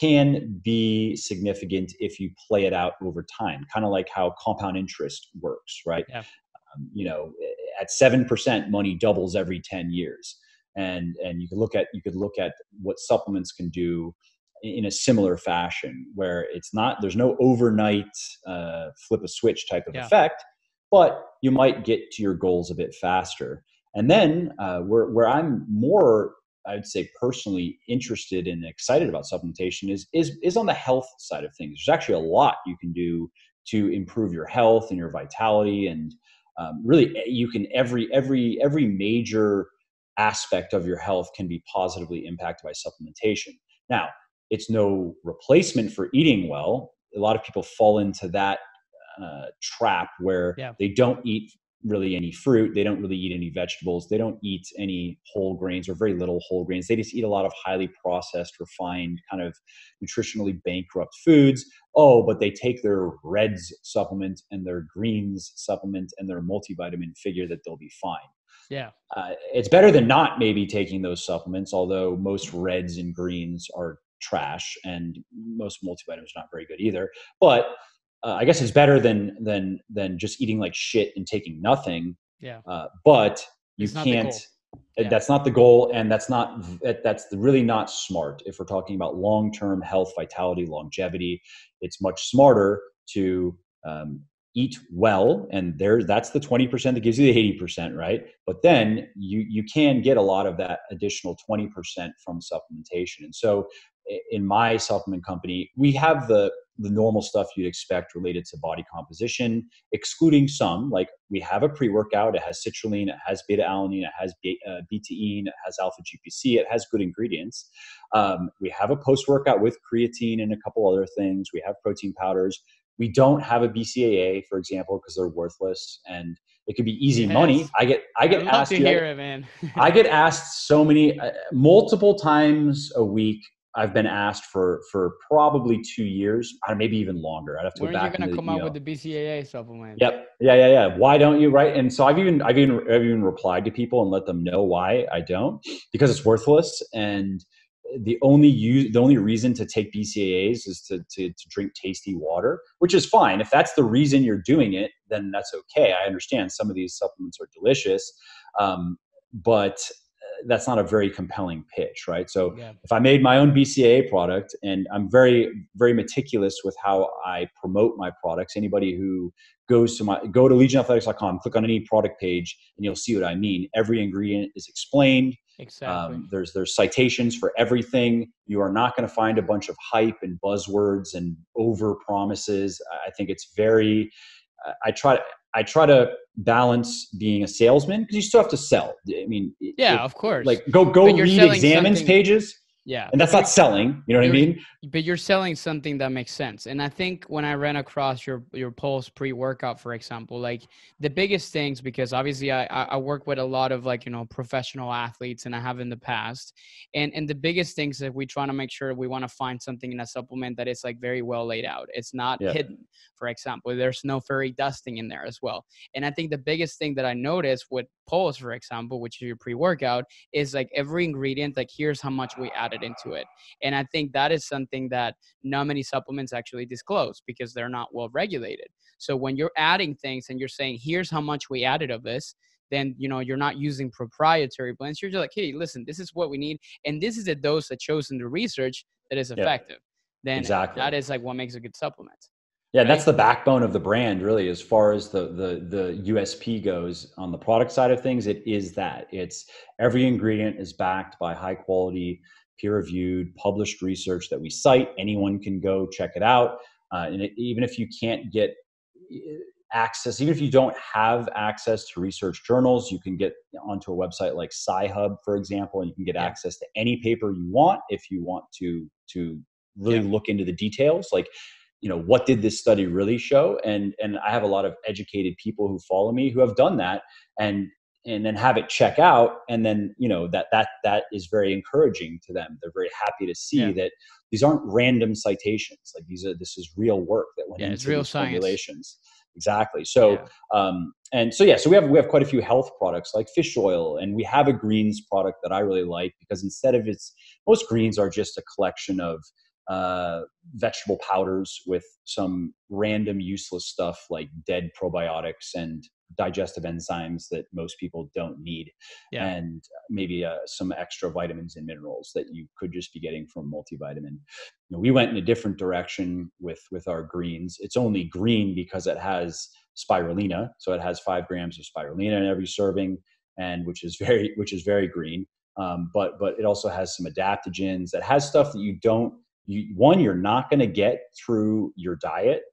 can be significant if you play it out over time, kind of like how compound interest works, right? Yeah. You know, at 7%, money doubles every 10 years. And you could look at what supplements can do in a similar fashion, where it's not, there's no overnight flip a switch type of yeah. effect, but you might get to your goals a bit faster. And then where I'm more, I'd say, personally interested and excited about supplementation is on the health side of things. There's actually a lot you can do to improve your health and your vitality, and really you can every major aspect of your health can be positively impacted by supplementation. Now, it's no replacement for eating well. A lot of people fall into that trap where yeah. they don't eat really any fruit. They don't really eat any vegetables. They don't eat any whole grains, or very little whole grains. They just eat a lot of highly processed, refined, kind of nutritionally bankrupt foods. Oh, but they take their reds supplement and their greens supplement and their multivitamin, figure that they'll be fine. Yeah. It's better than not maybe taking those supplements, although most reds and greens are trash and most multivitamins are not very good either. But I guess it's better than just eating like shit and taking nothing. Yeah. But you can't. Yeah. That's not the goal, and that's really not smart. If we're talking about long-term health, vitality, longevity, it's much smarter to eat well, and that's the 20% that gives you the 80%, right? But then you can get a lot of that additional 20% from supplementation, and so. In my supplement company, we have the normal stuff you'd expect related to body composition, excluding some, like we have a pre-workout, it has citrulline, it has beta-alanine, it has betaine, it has alpha-GPC, it has good ingredients. We have a post-workout with creatine and a couple other things. We have protein powders. We don't have a BCAA, for example, because they're worthless, and it could be easy yes. money. I get asked to hear it, man. I get asked so many, multiple times a week. I've been asked for probably 2 years, maybe even longer. I'd have to go back. When are you going to come out with the BCAA supplement? Yep. Yeah. Why don't you? Right. And so I've even replied to people and let them know why I don't, because it's worthless. And the only reason to take BCAAs is to drink tasty water, which is fine. If that's the reason you're doing it, then that's okay. I understand some of these supplements are delicious, but that's not a very compelling pitch, right? So yeah. if I made my own BCAA product, and I'm very, very meticulous with how I promote my products. Anybody who go to legionathletics.com, click on any product page, and you'll see what I mean. Every ingredient is explained. Exactly. There's citations for everything. You are not going to find a bunch of hype and buzzwords and over promises. I think it's very, I try to balance being a salesman, because you still have to sell. I mean, yeah, if, of course. Like go read Examine's pages. Yeah. And that's not selling, you know what I mean? But you're selling something that makes sense. And I think when I ran across your Pulse pre-workout, for example, like the biggest things, because obviously I work with a lot of, like, you know, professional athletes, and I have in the past. And the biggest things that we try to make sure, we want to find something in a supplement that is, like, very well laid out. It's not hidden, for example. There's no fairy dusting in there as well. And I think the biggest thing that I noticed with Pulse, for example, which is your pre-workout, is like every ingredient, like here's how much we added into it. And I think that is something that not many supplements actually disclose, because they're not well regulated. So when you're adding things and you're saying, here's how much we added of this, then, you know, you're not using proprietary blends. You're just like, hey, listen, this is what we need. And this is a dose that shows in the research that is effective. Yep. Then exactly. That is like what makes a good supplement. Yeah, right? That's the backbone of the brand, really, as far as the USP goes on the product side of things. It is that. It's every ingredient is backed by high quality, peer-reviewed, published research that we cite. Anyone can go check it out. And even if you can't get access, even if you don't have access to research journals, you can get onto a website like Sci-Hub, for example, and you can get access to any paper you want if you want to really look into the details. Like, you know, what did this study really show? And I have a lot of educated people who follow me who have done that and then have it check out. And then, you know, that is very encouraging to them. They're very happy to see that these aren't random citations. Like this is real work that went into it's real science. Exactly. So, so we have quite a few health products like fish oil, and we have a greens product that I really like, because instead of most greens are just a collection of vegetable powders with some random useless stuff like dead probiotics and digestive enzymes that most people don't need, and maybe some extra vitamins and minerals that you could just be getting from multivitamin. You know, we went in a different direction with our greens. It's only green because it has spirulina, so it has 5 grams of spirulina in every serving, and which is very green. But it also has some adaptogens. It has stuff that you're not going to get through your diet.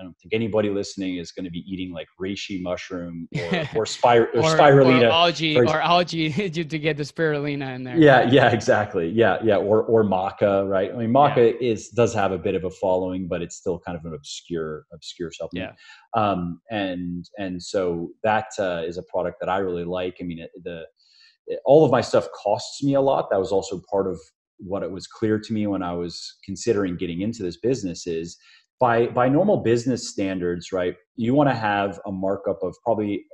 I don't think anybody listening is going to be eating like reishi mushroom or spirulina. Or algae to get the spirulina in there. Yeah, exactly. Yeah. Or maca, right? I mean, maca does have a bit of a following, but it's still kind of an obscure supplement. Yeah. And so that is a product that I really like. I mean, all of my stuff costs me a lot. That was also part of what it was clear to me when I was considering getting into this business is, by normal business standards, right, you want to have a markup of probably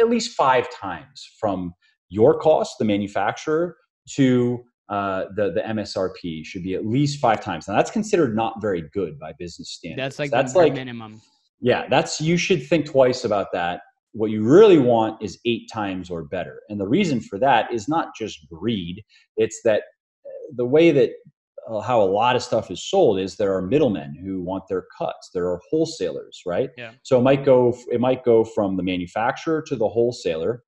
at least 5 times from your cost, the manufacturer, to the MSRP should be at least 5 times. Now, that's considered not very good by business standards. That's like minimum. Yeah, you should think twice about that. What you really want is 8 times or better. And the reason for that is not just greed. It's that the way that how a lot of stuff is sold is there are middlemen who want their cuts. There are wholesalers, right? Yeah. So it might go from the manufacturer to the wholesaler,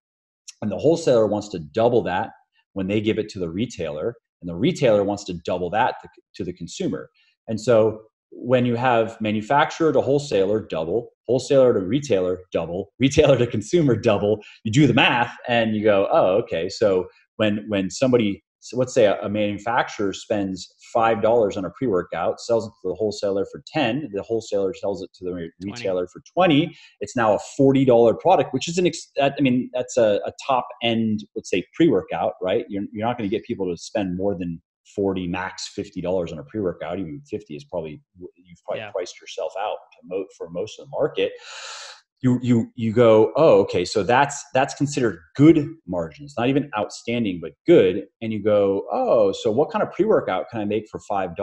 and the wholesaler wants to double that when they give it to the retailer, and the retailer wants to double that to the consumer. And so when you have manufacturer to wholesaler, double, wholesaler to retailer, double, retailer to consumer, double, you do the math and you go, oh, okay. So when somebody, so let's say a manufacturer spends $5 on a pre-workout, sells it to the wholesaler for 10, the wholesaler sells it to the retailer for 20. It's now a $40 product, which is that's a top end, let's say, pre-workout, right? You're not going to get people to spend more than $40, max $50 on a pre-workout. Even 50 is probably, you've probably priced yourself out for most of the market. You go, oh, okay, so that's considered good margins, not even outstanding, but good. And you go, oh, so what kind of pre-workout can I make for $5?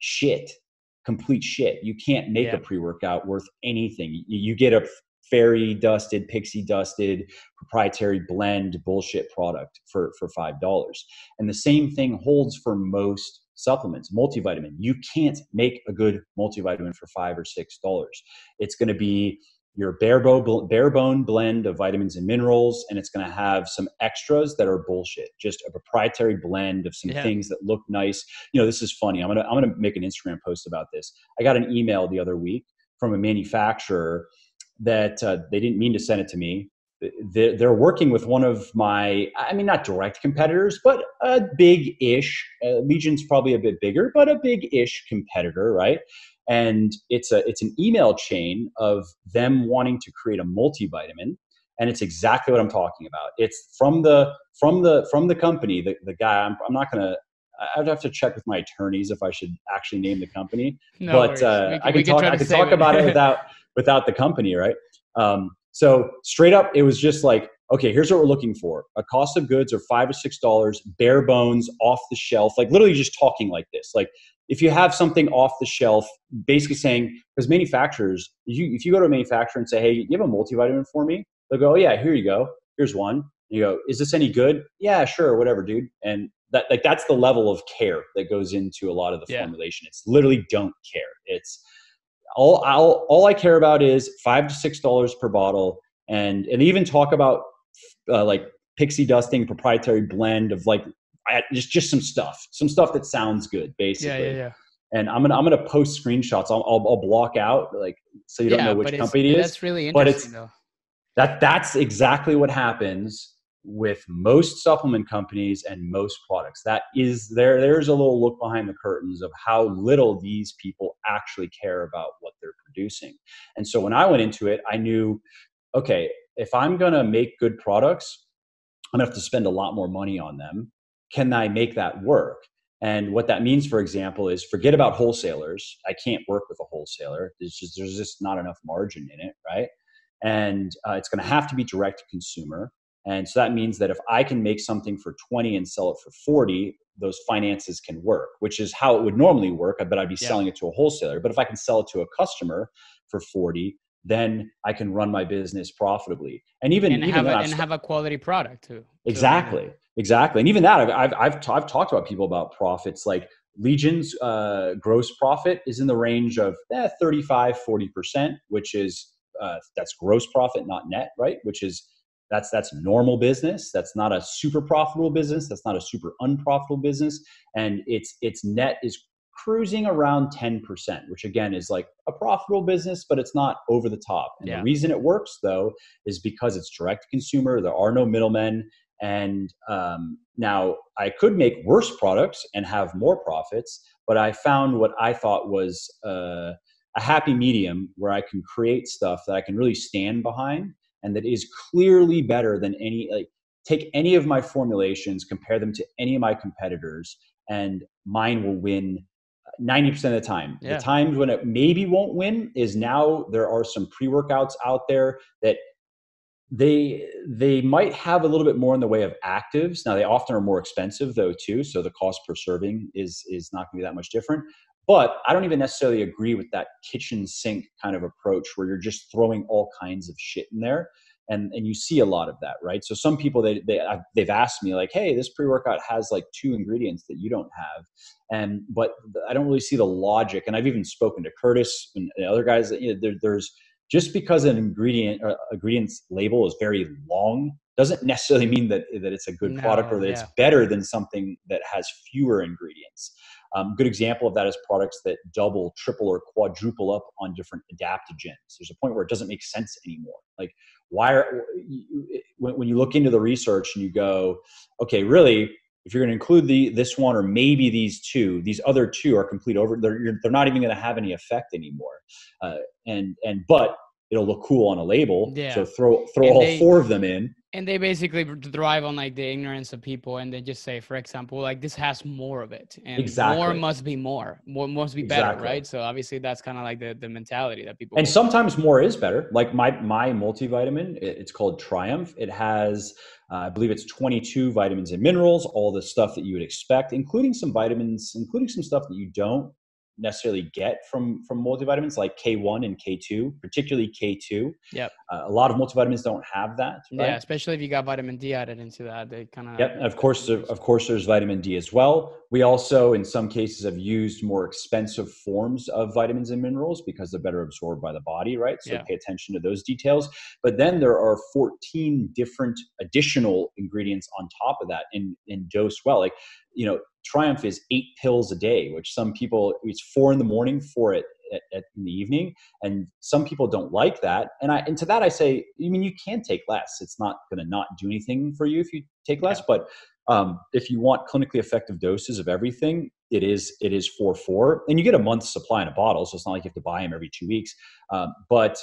Shit, complete shit. You can't make a pre-workout worth anything. You get a fairy dusted, pixie dusted, proprietary blend bullshit product for $5. And the same thing holds for most supplements. Multivitamin, you can't make a good multivitamin for $5 or $6. It's going to be your bare bone blend of vitamins and minerals, and it's going to have some extras that are bullshit. Just a proprietary blend of some things that look nice. You know, this is funny. I'm gonna make an Instagram post about this. I got an email the other week from a manufacturer that they didn't mean to send it to me. They're working with one of my, I mean, not direct competitors, but a big-ish. Legion's probably a bit bigger, but a big-ish competitor, right? And it's an email chain of them wanting to create a multivitamin, and it's exactly what I'm talking about. It's from the company, the guy. I'm not gonna. I'd have to check with my attorneys if I should actually name the company. No worries. I can talk about it without the company, right? So straight up, it was just like, okay, here's what we're looking for. A cost of goods are $5 or $6, bare bones, off the shelf, like literally just talking like this. Like if you have something off the shelf, basically saying, because manufacturers, if you go to a manufacturer and say, hey, you have a multivitamin for me? They'll go, oh yeah, here you go. Here's one. And you go, is this any good? Yeah, sure, whatever, dude. And that, like, that's the level of care that goes into a lot of the formulation. It's literally don't care. It's all I care about is $5 to $6 per bottle. And even talk about like pixie dusting, proprietary blend of like just some stuff that sounds good, basically. Yeah. And I'm gonna post screenshots. I'll block out, like, so you don't know which company it is. That's really interesting, though. That's exactly what happens with most supplement companies and most products. That is, there's a little look behind the curtains of how little these people actually care about what they're producing. And so when I went into it, I knew, okay, if I'm going to make good products, I'm going to have to spend a lot more money on them. Can I make that work? And what that means, for example, is forget about wholesalers. I can't work with a wholesaler. There's just not enough margin in it, right? And it's going to have to be direct to consumer. And so that means that if I can make something for $20 and sell it for $40, those finances can work, which is how it would normally work. I bet I'd be selling it to a wholesaler. But if I can sell it to a customer for $40, then I can run my business profitably, and have a quality product too. Exactly. And even that, I've talked about people about profits. Like Legion's gross profit is in the range of 35-40%, which is that's gross profit, not net, right? Which is that's normal business. That's not a super profitable business. That's not a super unprofitable business. And its net is cruising around 10%, which again is like a profitable business, but it's not over the top. And the reason it works, though, is because it's direct to consumer. There are no middlemen. And now I could make worse products and have more profits, but I found what I thought was a happy medium where I can create stuff that I can really stand behind and that is clearly better than any, like, take any of my formulations, compare them to any of my competitors, and mine will win 90% of the time. The times when it maybe won't win is now there are some pre-workouts out there that they might have a little bit more in the way of actives. Now they often are more expensive though too. So the cost per serving is not gonna be that much different, but I don't even necessarily agree with that kitchen sink kind of approach where you're just throwing all kinds of shit in there. And you see a lot of that, right? So some people, they've asked me like, hey, this pre-workout has like 2 ingredients that you don't have. But I don't really see the logic. And I've even spoken to Curtis and other guys that, you know, there's just because an ingredient or ingredients label is very long doesn't necessarily mean that it's a good product or that it's better than something that has fewer ingredients. Good example of that is products that double, triple, or quadruple up on different adaptogens. There's a point where it doesn't make sense anymore. Like, when you look into the research and you go, okay, really, if you're going to include this one or maybe these two, these other two are complete over. They're not even going to have any effect anymore. But it'll look cool on a label. Yeah. So throw all 4 of them in. And they basically thrive on like the ignorance of people, and they just say, for example, like this has more of it, and more must be more must be better, right? So obviously that's kind of like the mentality that people. And sometimes more is better. Like my multivitamin, it's called Triumph. It has, I believe it's 22 vitamins and minerals, all the stuff that you would expect, including some vitamins, including some stuff that you don't. necessarily get from multivitamins, like K1 and K2, particularly K2. Yep. A lot of multivitamins don't have that. Right? Yeah, especially if you got vitamin D added into that, they kind of. Yep. Of course, there's vitamin D as well. We also, in some cases, have used more expensive forms of vitamins and minerals because they're better absorbed by the body, right? So pay attention to those details. But then there are 14 different additional ingredients on top of that, and dose well. Like, you know, Triumph is 8 pills a day, which some people, it's 4 in the morning, 4 at in the evening. And some people don't like that. And to that I say, I mean, you can take less. It's not going to not do anything for you if you take less. But if you want clinically effective doses of everything, it is 4-4. And you get a month's supply in a bottle. So it's not like you have to buy them every 2 weeks. But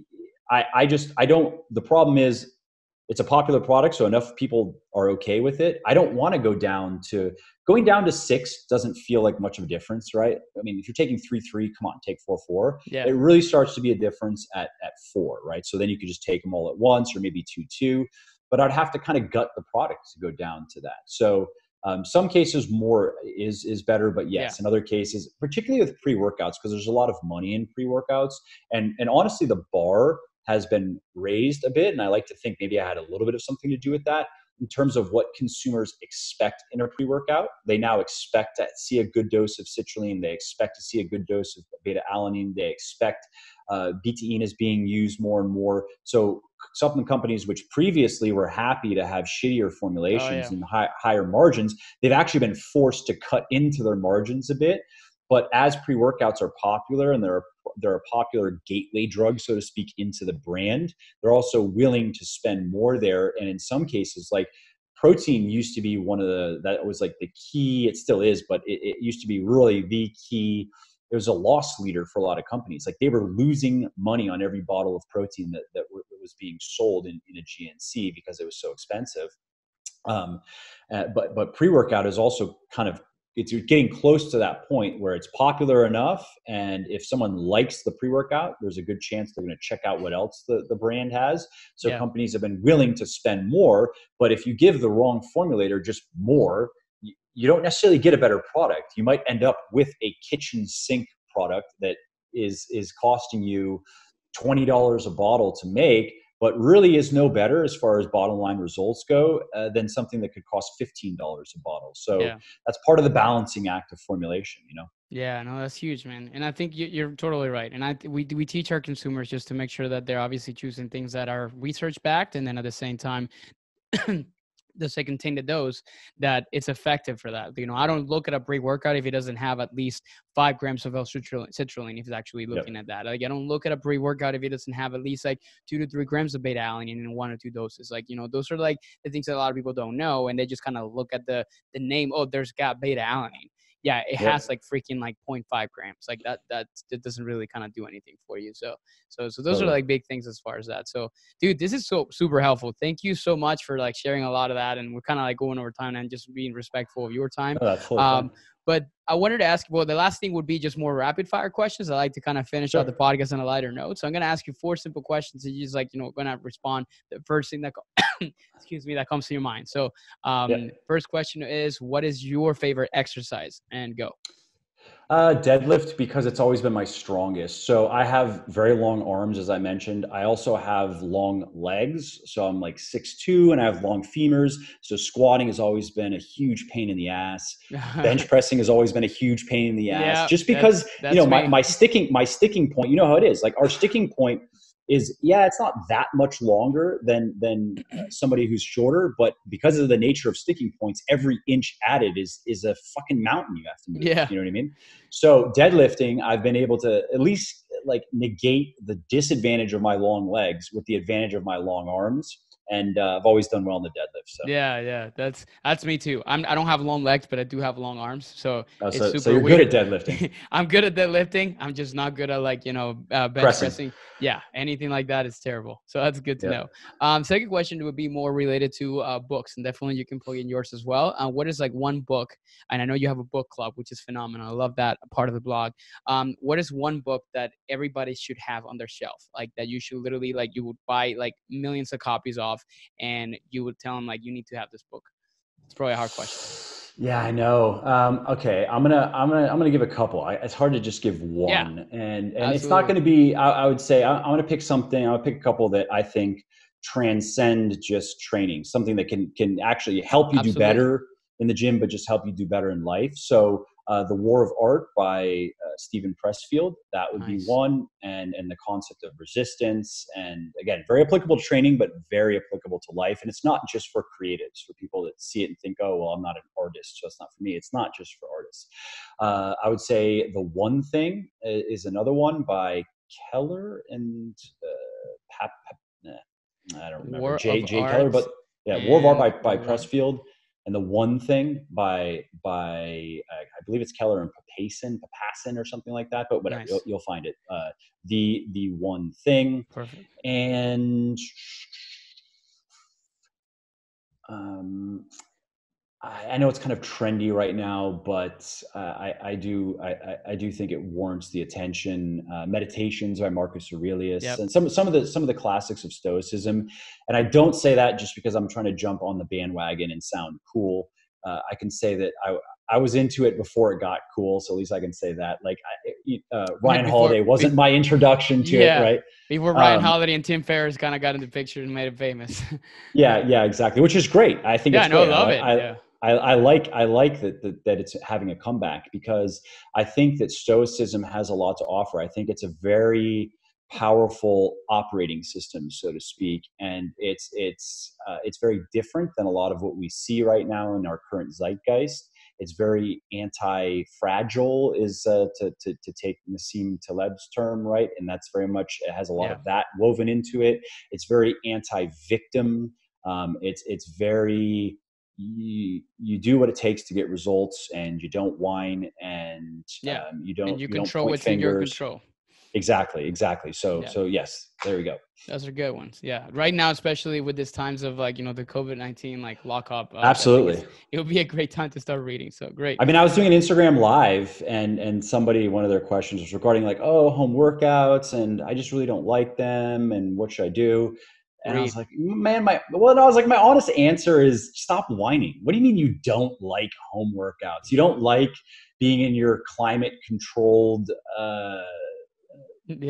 the problem is, it's a popular product, so enough people are okay with it. I don't want to going down to 6 doesn't feel like much of a difference, right? I mean, if you're taking 3-3, come on, take 4-4. Yeah. It really starts to be a difference at 4, right? So then you could just take them all at once, or maybe 2-2, but I'd have to kind of gut the product to go down to that. So some cases more is better, but yes, in other cases, particularly with pre-workouts, because there's a lot of money in pre-workouts, and honestly, the bar has been raised a bit. And I like to think maybe I had a little bit of something to do with that in terms of what consumers expect in a pre-workout. They now expect to see a good dose of citrulline. They expect to see a good dose of beta-alanine. They expect betaine is being used more and more. So supplement companies, which previously were happy to have shittier formulations and higher margins, they've actually been forced to cut into their margins a bit. But as pre-workouts are popular, and there are popular gateway drugs, so to speak, into the brand, they're also willing to spend more there. And in some cases, like protein used to be that was like the key. It still is, but it used to be really the key. It was a loss leader for a lot of companies. Like, they were losing money on every bottle of protein that was being sold in a GNC because it was so expensive. But pre-workout is also kind of, it's getting close to that point where it's popular enough, and if someone likes the pre-workout, there's a good chance they're going to check out what else the brand has. So companies have been willing to spend more, but if you give the wrong formulator just more, you don't necessarily get a better product. You might end up with a kitchen sink product that is costing you $20 a bottle to make, but really is no better as far as bottom line results go than something that could cost $15 a bottle. So that's part of the balancing act of formulation, you know? Yeah, no, that's huge, man. And I think you're totally right. And we teach our consumers just to make sure that they're obviously choosing things that are research backed. And then at the same time, does they contain the dose that it's effective for that. You know, I don't look at a pre-workout if it doesn't have at least 5 grams of L-citrulline, if it's actually looking at that. Like, I don't look at a pre-workout if it doesn't have at least like 2 to 3 grams of beta-alanine in 1 or 2 doses. Like, you know, those are like the things that a lot of people don't know. And they just kind of look at the name. Oh, there's got beta-alanine. Yeah. It has like freaking like 0.5 grams. Like that doesn't really kind of do anything for you. So those are like big things as far as that. So dude, this is so super helpful. Thank you so much for like sharing a lot of that. And we're kind of like going over time and just being respectful of your time. Oh, that's cool. But I wanted to ask, well, the last thing would be just more rapid fire questions. I like to kind of finish out the podcast on a lighter note. So I'm going to ask you 4 simple questions, and you just like, you know, going to respond the first thing that, that comes to your mind. So first question is, what is your favorite exercise? And go. Deadlift, because it's always been my strongest. So I have very long arms, as I mentioned. I also have long legs. So I'm like 6'2", and I have long femurs. So squatting has always been a huge pain in the ass. Bench pressing has always been a huge pain in the ass. Yeah, just because that's you know, my sticking point, you know how it is. Like, our sticking point is, it's not that much longer than somebody who's shorter, but because of the nature of sticking points, every inch added is a fucking mountain you have to move. Yeah. You know what I mean? So deadlifting, I've been able to at least like negate the disadvantage of my long legs with the advantage of my long arms. And I've always done well in the deadlift. So. Yeah, that's me too. I don't have long legs, but I do have long arms. So you're weird. Good at deadlifting. I'm good at deadlifting. I'm just not good at like, you know, bench pressing. Yeah, anything like that is terrible. So that's good to know. Second question would be more related to books, and definitely you can plug in yours as well. What is like one book? And I know you have a book club, which is phenomenal. I love that part of the blog. What is one book that everybody should have on their shelf? Like that you should literally like you would buy like millions of copies of, and you would tell them like, you need to have this book. It's probably a hard question. Yeah, I know. Okay. I'm going to give a couple. It's hard to just give one. Yeah, and it's not going to be, I would say I'm going to pick something. I'll pick a couple that I think transcend just training, something that can actually help you do better in the gym, but just help you do better in life. So, The War of Art by Stephen Pressfield, that would be one. And the concept of resistance, and again, very applicable to training, but very applicable to life. And it's not just for creatives, for people that see it and think, oh, well, I'm not an artist, so it's not for me. It's not just for artists. I would say The One Thing is another one by Keller and I don't remember, J. Keller, but yeah, War of Art by Pressfield. And The One Thing by I believe it's Keller and Papasan or something like that, but whatever, you'll find it. The One Thing. Perfect. And I know it's kind of trendy right now, but I do think it warrants the attention. Meditations by Marcus Aurelius, and some of the classics of Stoicism. And I don't say that just because I'm trying to jump on the bandwagon and sound cool. I can say that I was into it before it got cool, so at least I can say that. Like Ryan Holiday wasn't my introduction to it, right? Before Ryan Holiday and Tim Ferriss kind of got into the picture and made it famous. yeah, exactly. Which is great. I think it's great. I like that it's having a comeback, because I think that Stoicism has a lot to offer. I think it's a very powerful operating system, so to speak, and it's very different than a lot of what we see right now in our current zeitgeist. It's very anti-fragile, is to take Nassim Taleb's term, right? And that's very much, it has a lot of that woven into it. It's very anti-victim. It's very, you do what it takes to get results, and you don't whine, and you control what's in your control. Exactly. So yes, there we go. Those are good ones. Yeah. Right now, especially with these times of the COVID-19, lockup. Absolutely. It would be a great time to start reading. So great. I mean, I was doing an Instagram live and somebody, one of their questions was regarding home workouts, and I just really don't like them, and what should I do? And I was like, my honest answer is stop whining. What do you mean you don't like home workouts? You don't like being in your climate controlled,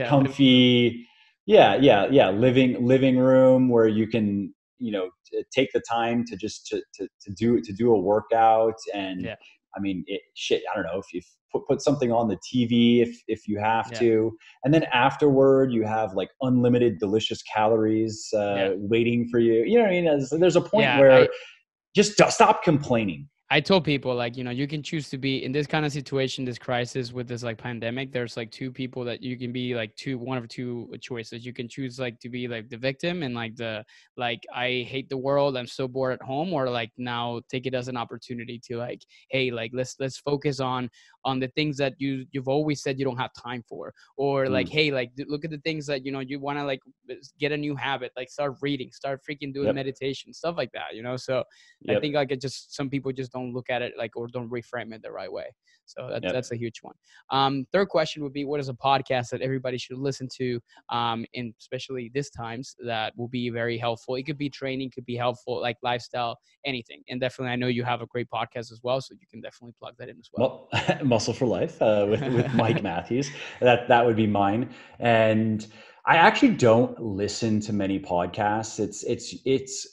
comfy, living room where you can, take the time to just to do a workout. And I mean, I don't know, if you put something on the TV if you have to, and then afterward you have unlimited delicious calories waiting for you. You know what I mean? There's a point where just stop complaining. I told people you can choose to be in this kind of situation, this crisis with this pandemic. There's two people that you can be one of two choices. You can choose to be the victim and I hate the world, I'm so bored at home, or now take it as an opportunity to let's focus on the things that you've always said you don't have time for, or look at the things that you want to get a new habit, start reading, start freaking doing meditation, stuff like that. So I think it just, some people just don't look at it or don't reframe it the right way. So that's a huge one. Third question would be, what is a podcast that everybody should listen to, and especially these times, that will be very helpful? It could be training, could be helpful, lifestyle, anything. And definitely, I know you have a great podcast as well, so you can definitely plug that in as well. Muscle for Life with Mike Matthews. That would be mine. And I actually don't listen to many podcasts.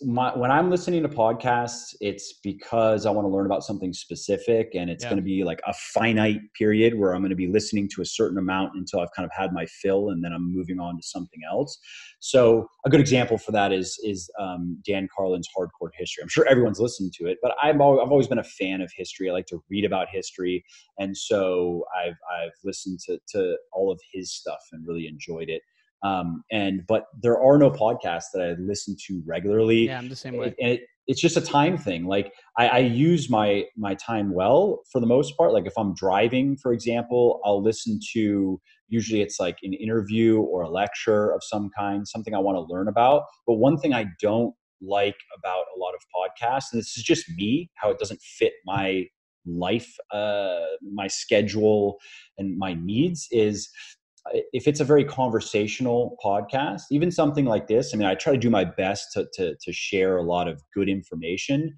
When I'm listening to podcasts, it's because I want to learn about something specific, and it's going to be a finite period where I'm going to be listening to a certain amount until I've kind of had my fill, and then I'm moving on to something else. So a good example for that is Dan Carlin's Hardcore History. I'm sure everyone's listened to it, but I've always been a fan of history. I like to read about history. And so I've listened to all of his stuff and really enjoyed it. But there are no podcasts that I listen to regularly. Yeah, I'm the same way. And it's just a time thing. I use my time well for the most part. If I'm driving, for example, I'll listen to, usually it's an interview or a lecture of some kind, something I want to learn about. But one thing I don't like about a lot of podcasts, and this is just me, how it doesn't fit my life, my schedule and my needs, is if it's a very conversational podcast, even something like this. I mean, I try to do my best to share a lot of good information,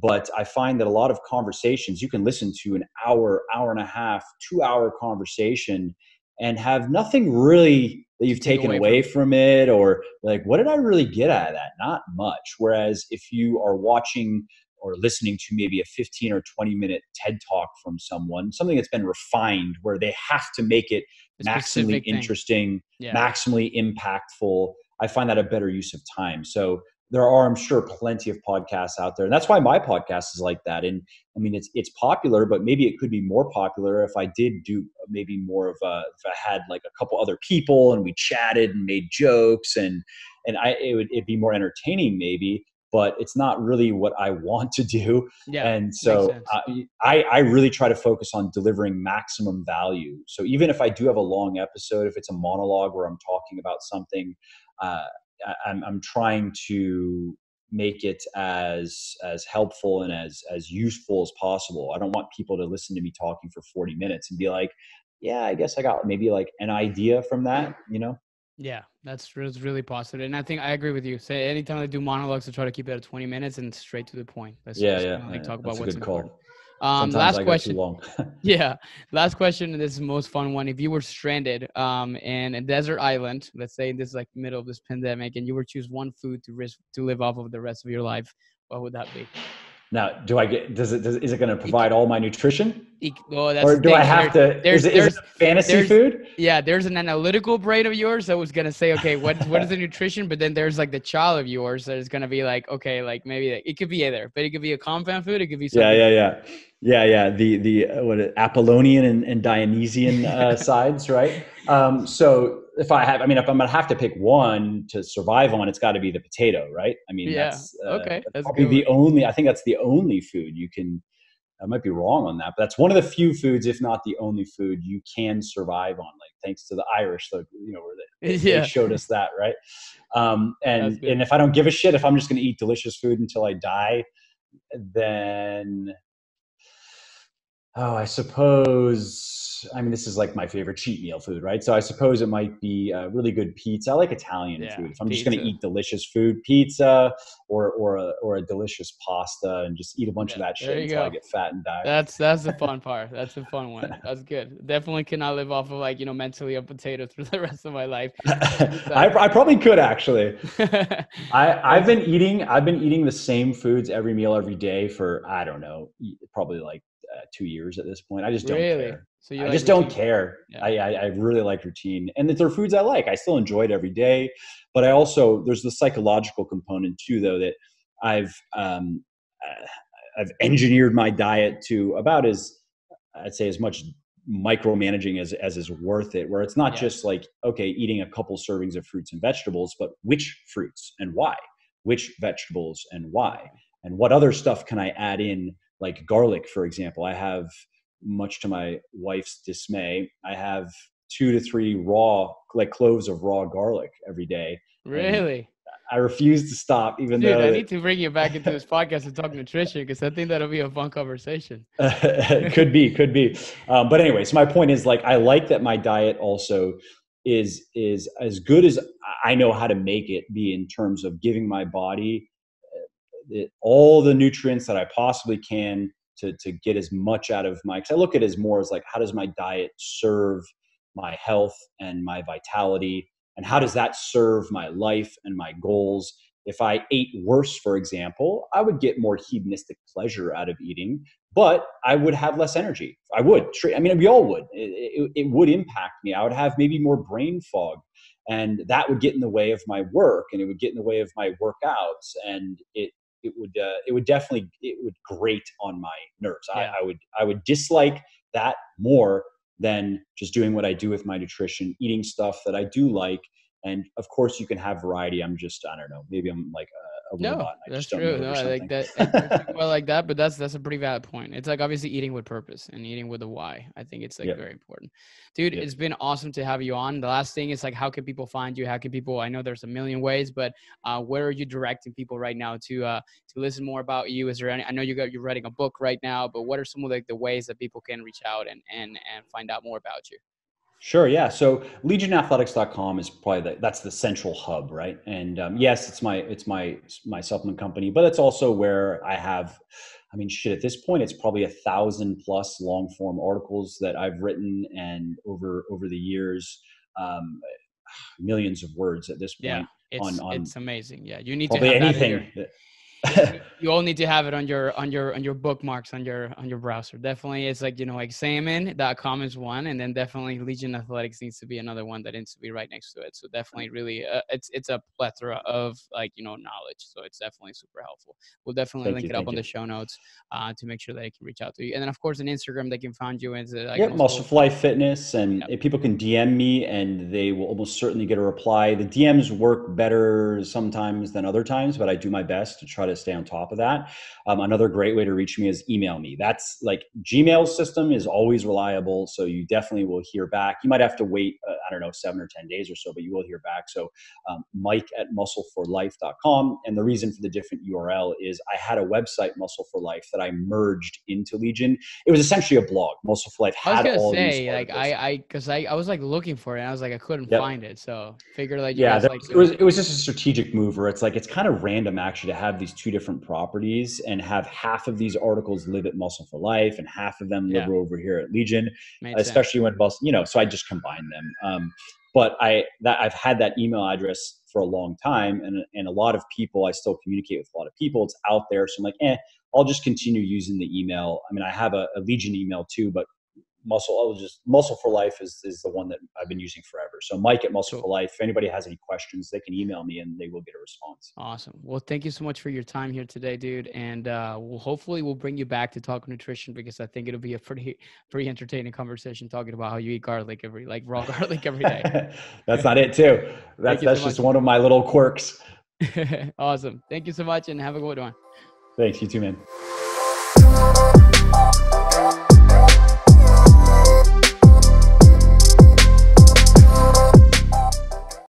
But I find that a lot of conversations, you can listen to an hour, hour and a half, 2-hour conversation and have nothing really that you've taken away from it, or like, what did I really get out of that? Not much. Whereas if you are watching or listening to maybe a 15 or 20-minute TED Talk from someone, something that's been refined where they have to make it maximally interesting, maximally impactful, I find that a better use of time. So there are, I'm sure, plenty of podcasts out there. And that's why my podcast is like that. And I mean, it's popular, but maybe it could be more popular if I did do maybe more of a, if I had like a couple other people and we chatted and made jokes, and it'd be more entertaining maybe, but it's not really what I want to do. Yeah, and so I really try to focus on delivering maximum value. So even if I do have a long episode, if it's a monologue where I'm talking about something, I'm trying to make it as helpful and as useful as possible. I don't want people to listen to me talking for 40 minutes and be like, yeah, I guess I got maybe like an idea from that, you know? Yeah, that's really positive. And I think I agree with you. Say anytime I do monologues, I try to keep it at 20 mints and straight to the point. Talk about what's important. Last question. Last question. And this is the most fun one. If you were stranded in a desert island, let's say this is like middle of this pandemic, and you were choose one food to live off of the rest of your life, what would that be? Now, is it going to provide all my nutrition? Is it fantasy food? Yeah. There's an analytical brain of yours that was going to say, okay, what is the nutrition? But then there's like the child of yours that is going to be like, okay, like maybe it could be either, but it could be a compound food. It could be something. Yeah. The Apollonian and Dionysian sides. Right. So if I'm going to have to pick one to survive on, it's got to be the potato, right? I mean, that's probably the only, I think that's the only food you can, I might be wrong on that, but that's one of the few foods, if not the only food you can survive on, like thanks to the Irish, like, you know, where they showed us that, right? And if I don't give a shit, if I'm just going to eat delicious food until I die, then... this is like my favorite cheat meal food, right? So I suppose it might be a really good pizza. I like Italian food. If I'm just going to eat delicious food, pizza or a delicious pasta, and just eat a bunch of that shit until I get fat and die. That's the fun part. That's the fun one. That's good. Definitely cannot live off of like, you know, mentally on potatoes for the rest of my life. I probably could actually. I've been eating the same foods every meal every day for, I don't know, probably like 2 years at this point. I just don't care. So I just don't care. Yeah. I really like routine, and there are foods I like. I still enjoy it every day, but I also, there's the psychological component too, though, that I've engineered my diet to about as much micromanaging as is worth it, where it's not just like, okay, eating a couple servings of fruits and vegetables, but which fruits and why, which vegetables and why, and what other stuff can I add in? Like garlic, for example, I have, much to my wife's dismay, I have 2 to 3 cloves of raw garlic every day. Really? And I refuse to stop, I need to bring you back into this podcast and talk nutrition, because I think that'll be a fun conversation. Could be. But anyway, so my point is, like, I like that my diet also is as good as I know how to make it be in terms of giving my body all the nutrients that I possibly can to get as much out of my, because I look at it as more as like, how does my diet serve my health and my vitality? And how does that serve my life and my goals? If I ate worse, for example, I would get more hedonistic pleasure out of eating, but I would have less energy. We all would. It would impact me. I would have maybe more brain fog. And that would get in the way of my work, and it would get in the way of my workouts. And it would grate on my nerves. Yeah. I would dislike that more than just doing what I do with my nutrition, eating stuff that I do like. And of course you can have variety. I don't know, maybe I'm like a robot. No, that's true. No, I like that. Well, like that, but that's a pretty valid point. It's like obviously eating with purpose and eating with a why. I think it's like very important. Dude, It's been awesome to have you on. The last thing is like, how can people find you? How can people, I know there's a million ways, but where are you directing people right now to listen more about you? Is there any, I know you're writing a book right now, but what are some of like the ways that people can reach out and find out more about you? Sure. Yeah. So legionathletics.com is probably that's the central hub, right? And yes, it's my supplement company, but it's also where I have, I mean, shit, at this point, it's probably 1,000+ long form articles that I've written, and over the years, millions of words at this point. Yeah, it's amazing. Yeah. You need to have anything. You all need to have it on your bookmarks, on your browser. Definitely. It's like, examine.com is one, and then definitely Legion Athletics needs to be another one that needs to be right next to it. So definitely really, it's a plethora of knowledge. So it's definitely super helpful. We'll definitely link it up on the show notes, to make sure that I can reach out to you. And then of course on Instagram, they can find you as Muscle for Life Fitness, and people can DM me and they will almost certainly get a reply. The DMs work better sometimes than other times, but I do my best to try to stay on top of that. Another great way to reach me is email me. That's like Gmail system is always reliable. So you definitely will hear back. You might have to wait, 7 or 10 days or so, but you will hear back. So mike@muscleforlife.com. And the reason for the different URL is I had a website, Muscle for Life, that I merged into Legion. It was essentially a blog. Muscle for Life had all these. I was going to say, because I was looking for it and I was I couldn't find it. So figured it was just a strategic move where it's kind of random actually to have these two different properties and have half of these articles live at Muscle for Life and half of them live over here at Legion, especially when so I just combine them. I've had that email address for a long time, and a lot of people, I still communicate with a lot of people. It's out there. So I'm I'll just continue using the email. I mean, I have a Legion email too, but Muscle for Life is the one that I've been using forever. So Mike@Muscle for Life. If anybody has any questions, they can email me and they will get a response. Awesome. Well, thank you so much for your time here today, dude. And we'll bring you back to talk nutrition, because I think it'll be a pretty entertaining conversation talking about how you eat garlic raw garlic every day. That's not it too. That's just one of my little quirks. Awesome. Thank you so much and have a good one. Thanks. You too, man.